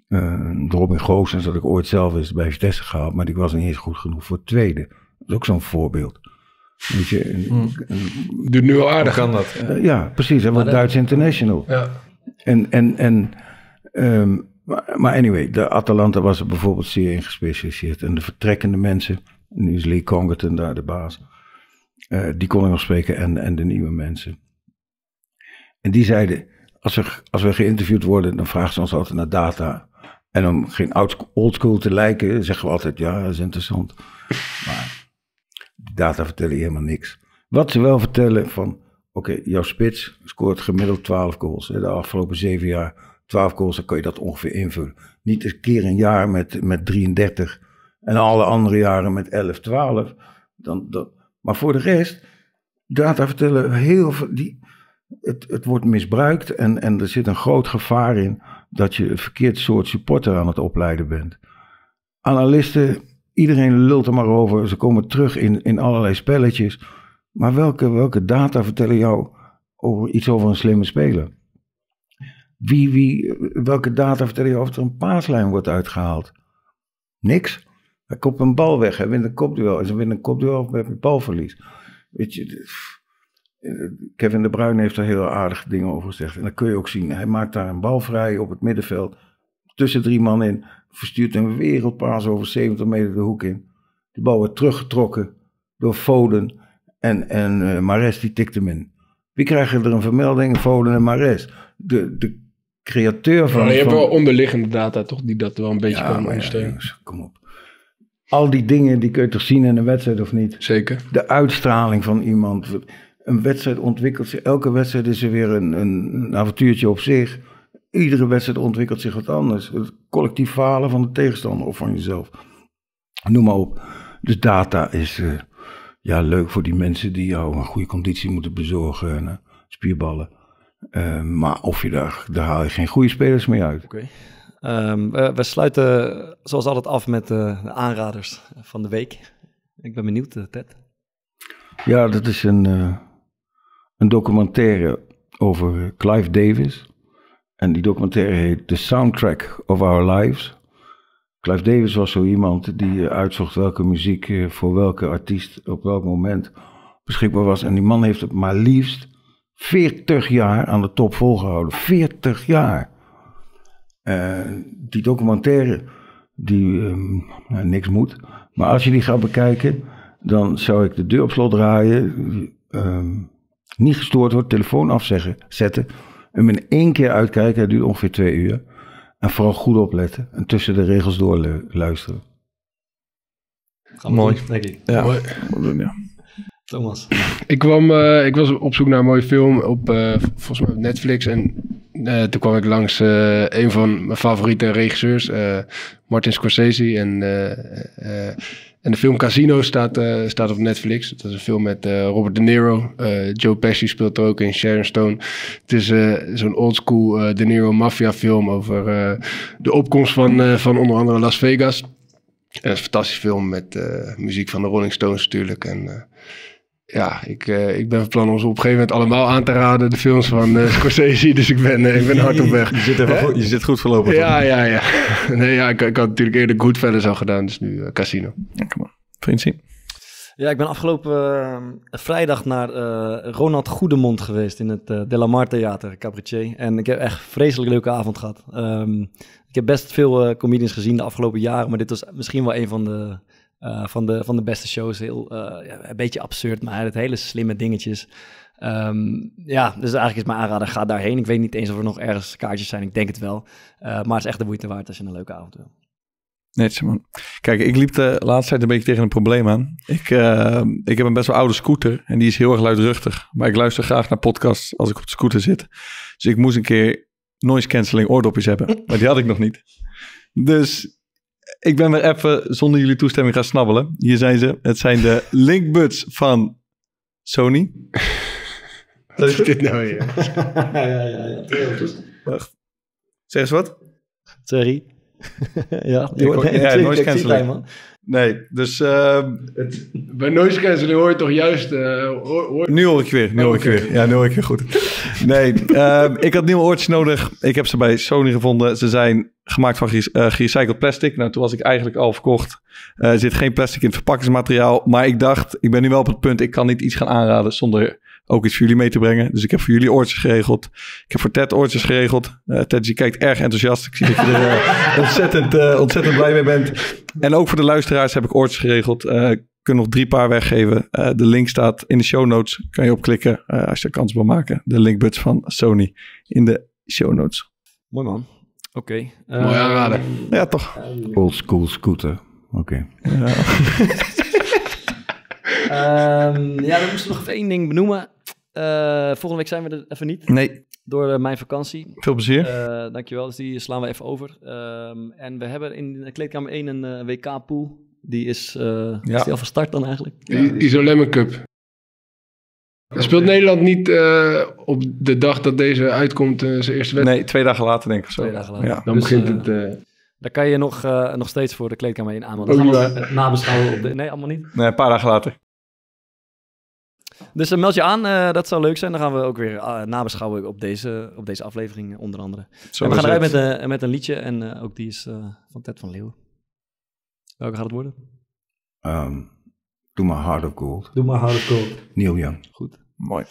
Uh, Robin Goossens dat ik ooit zelf eens bij Vitesse gehaald, maar die was niet eens goed genoeg voor het tweede. Dat is ook zo'n voorbeeld. Weet je, een, mm. een, doet nu al aardig aan dat. Uh, ja, precies. Hij wordt Duits international. Ja. En, en, en, um, maar, maar anyway, de Atalanta was er bijvoorbeeld zeer in gespecialiseerd. En de vertrekkende mensen, nu is Lee Congerton daar de baas, uh, die kon ik nog spreken en, en de nieuwe mensen. En die zeiden, als we, als we geïnterviewd worden, dan vragen ze ons altijd naar data. En om geen oldschool te lijken, zeggen we altijd, ja, dat is interessant. Maar de data vertellen helemaal niks. Wat ze wel vertellen van, oké, okay, jouw spits scoort gemiddeld twaalf goals. Hè, de afgelopen zeven jaar, twaalf goals, dan kan je dat ongeveer invullen. Niet een keer een jaar met, met drieëndertig en alle andere jaren met elf, twaalf. Dan, dan, maar voor de rest, data vertellen heel veel... Die, Het, het wordt misbruikt en, en er zit een groot gevaar in dat je een verkeerd soort supporter aan het opleiden bent. Analisten, iedereen lult er maar over. Ze komen terug in, in allerlei spelletjes. Maar welke, welke data vertellen jou over, iets over een slimme speler? Wie, wie, welke data vertellen jou of er een paaslijn wordt uitgehaald? Niks. Hij kopt een bal weg, hij wint een kopduel. Als hij wint een kopduel, dan heb je balverlies. Weet je... Kevin de Bruyne heeft daar heel aardige dingen over gezegd. En dat kun je ook zien. Hij maakt daar een bal vrij op het middenveld. Tussen drie man in. Verstuurt een wereldpaas over zeventig meter de hoek in. De bal wordt teruggetrokken door Foden. En, en uh, Mares die tikt hem in. Wie krijgen er een vermelding? Foden en Mares. De, de createur van... Maar je hebt wel onderliggende data toch? Die dat wel een beetje ja, kan ondersteunen. Ja, kom op. Al die dingen die kun je toch zien in een wedstrijd of niet? Zeker. De uitstraling van iemand... Een wedstrijd ontwikkelt zich, elke wedstrijd is er weer een, een, een avontuurtje op zich. Iedere wedstrijd ontwikkelt zich wat anders. Het collectief falen van de tegenstander of van jezelf. noem maar op. Dus data is uh, ja, leuk voor die mensen die jou een goede conditie moeten bezorgen. En, uh, spierballen. Uh, maar of je daar, daar haal je geen goede spelers mee uit. Okay. Um, uh, we sluiten zoals altijd af met uh, de aanraders van de week. Ik ben benieuwd, uh, Ted. Ja, dat is een, uh, een documentaire over Clive Davis. En die documentaire heet The Soundtrack of Our Lives. Clive Davis was zo iemand die uitzocht welke muziek voor welke artiest op welk moment beschikbaar was. En die man heeft het maar liefst veertig jaar aan de top volgehouden. veertig jaar. Uh, die documentaire, die um, nou, niks moet. Maar als je die gaat bekijken, dan zou ik de deur op slot draaien. Um, niet gestoord worden, telefoon afzeggen, zetten. Hem in één keer uitkijken, het duurt ongeveer twee uur. En vooral goed opletten en tussen de regels door luisteren. Mooi, denk ik. Ja, mooi. Ja. Thomas. Ik, kwam, uh, ik was op zoek naar een mooie film op uh, volgens mij op Netflix. En uh, toen kwam ik langs uh, een van mijn favoriete regisseurs, uh, Martin Scorsese. En, uh, uh, en de film Casino staat, uh, staat op Netflix. Dat is een film met uh, Robert De Niro. Uh, Joe Pesci speelt er ook in, Sharon Stone. Het is uh, zo'n oldschool uh, De Niro maffia film over uh, de opkomst van, uh, van onder andere Las Vegas. En dat is een fantastische film met uh, muziek van de Rolling Stones natuurlijk. En uh, ja, ik, uh, ik ben van plan om ze op een gegeven moment allemaal aan te raden, de films van uh, Scorsese. Dus ik ben, uh, ik ben hard op weg. Je zit, even goed, je zit goed voorlopig. Ja, ja, ja. Nee, ja ik, ik had natuurlijk eerder Goodfellas al gedaan, dus nu uh, Casino. Ja, kom maar. Vriend zien. Ja, ik ben afgelopen uh, vrijdag naar uh, Ronald Goedemond geweest in het uh, De La Mar Theater, cabaretier. En ik heb echt een vreselijk leuke avond gehad. Um, ik heb best veel uh, comedians gezien de afgelopen jaren, maar dit was misschien wel een van de... Uh, van, de, van de beste shows. Heel, uh, een beetje absurd, maar het hele slimme dingetjes. Um, ja, dus eigenlijk is mijn aanrader, ga daarheen. Ik weet niet eens of er nog ergens kaartjes zijn. Ik denk het wel. Uh, maar het is echt de moeite waard als je een leuke avond wil. Netjes, man. Kijk, ik liep de laatste tijd een beetje tegen een probleem aan. Ik, uh, ik heb een best wel oude scooter en die is heel erg luidruchtig. Maar ik luister graag naar podcasts als ik op de scooter zit. Dus ik moest een keer noise cancelling oordopjes hebben. Maar die had ik nog niet. Dus... ik ben weer even zonder jullie toestemming gaan snabbelen. Hier zijn ze. Het zijn de Linkbuds van Sony. Wat is dit nou hier? ja, ja, ja. ja. Wacht. Zeg eens wat? Sorry. ja, je hoort, nee, ja, ja, noise cancelling. Man. Nee, dus... Uh, het, bij noise cancelling hoor je toch juist... Uh, hoor, hoor... Nu hoor ik weer. Nu hoor ik weer. Ja, nu hoor ik weer goed. nee, uh, ik had nieuwe oortjes nodig. Ik heb ze bij Sony gevonden. Ze zijn... gemaakt van gere- uh, gerecycled plastic. Nou, toen was ik eigenlijk al verkocht. Uh, er zit geen plastic in het verpakkingsmateriaal. Maar ik dacht, ik ben nu wel op het punt... ik kan niet iets gaan aanraden zonder ook iets voor jullie mee te brengen. Dus ik heb voor jullie oortjes geregeld. Ik heb voor Ted oortjes geregeld. Uh, Ted, je kijkt erg enthousiast. Ik zie dat je er uh, ontzettend, uh, ontzettend blij mee bent. En ook voor de luisteraars heb ik oortjes geregeld. Uh, ik kan nog drie paar weggeven. Uh, de link staat in de show notes. Kan je opklikken uh, als je er kans wil maken. De Linkbuds van Sony in de show notes. Mooi man. Oké. Okay. Uh, Mooi aanraden. Ja, toch. Old school scooter. Oké. Okay. um, ja, we moesten nog even één ding benoemen. Uh, volgende week zijn we er even niet. Nee. Door uh, mijn vakantie. Veel plezier. Uh, dankjewel. Dus die slaan we even over. Um, en we hebben in de kleedkamer één een uh, W K-pool. Die is, uh, ja. is die al van start dan eigenlijk? Ja, I- Isolemmen Cup. Speelt Nederland niet uh, op de dag dat deze uitkomt uh, zijn eerste wedstrijd? Nee, twee dagen later denk ik. Zo. Twee dagen later. Ja, dan dus, begint uh, het... Uh... Daar kan je nog, uh, nog steeds voor de kleedkamer in aanmelden. Oh, ja. Het nabeschouwen op de... Nee, allemaal niet. Nee, een paar dagen later. Dus uh, meld je aan, uh, dat zou leuk zijn. Dan gaan we ook weer uh, nabeschouwen op deze, op deze aflevering uh, onder andere. Zo en we gaan eruit met, uh, met een liedje en uh, ook die is uh, van Ted van Leeuwen. Welke gaat het worden? Um. Doe maar Heart of Gold. Doe maar Heart of Gold. Neil Young. Goed. Mooi.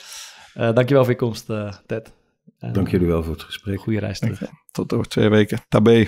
Uh, dankjewel voor je komst, uh, Ted. En dank jullie wel voor het gesprek. Goede reis terug. Tot over twee weken. Tabé.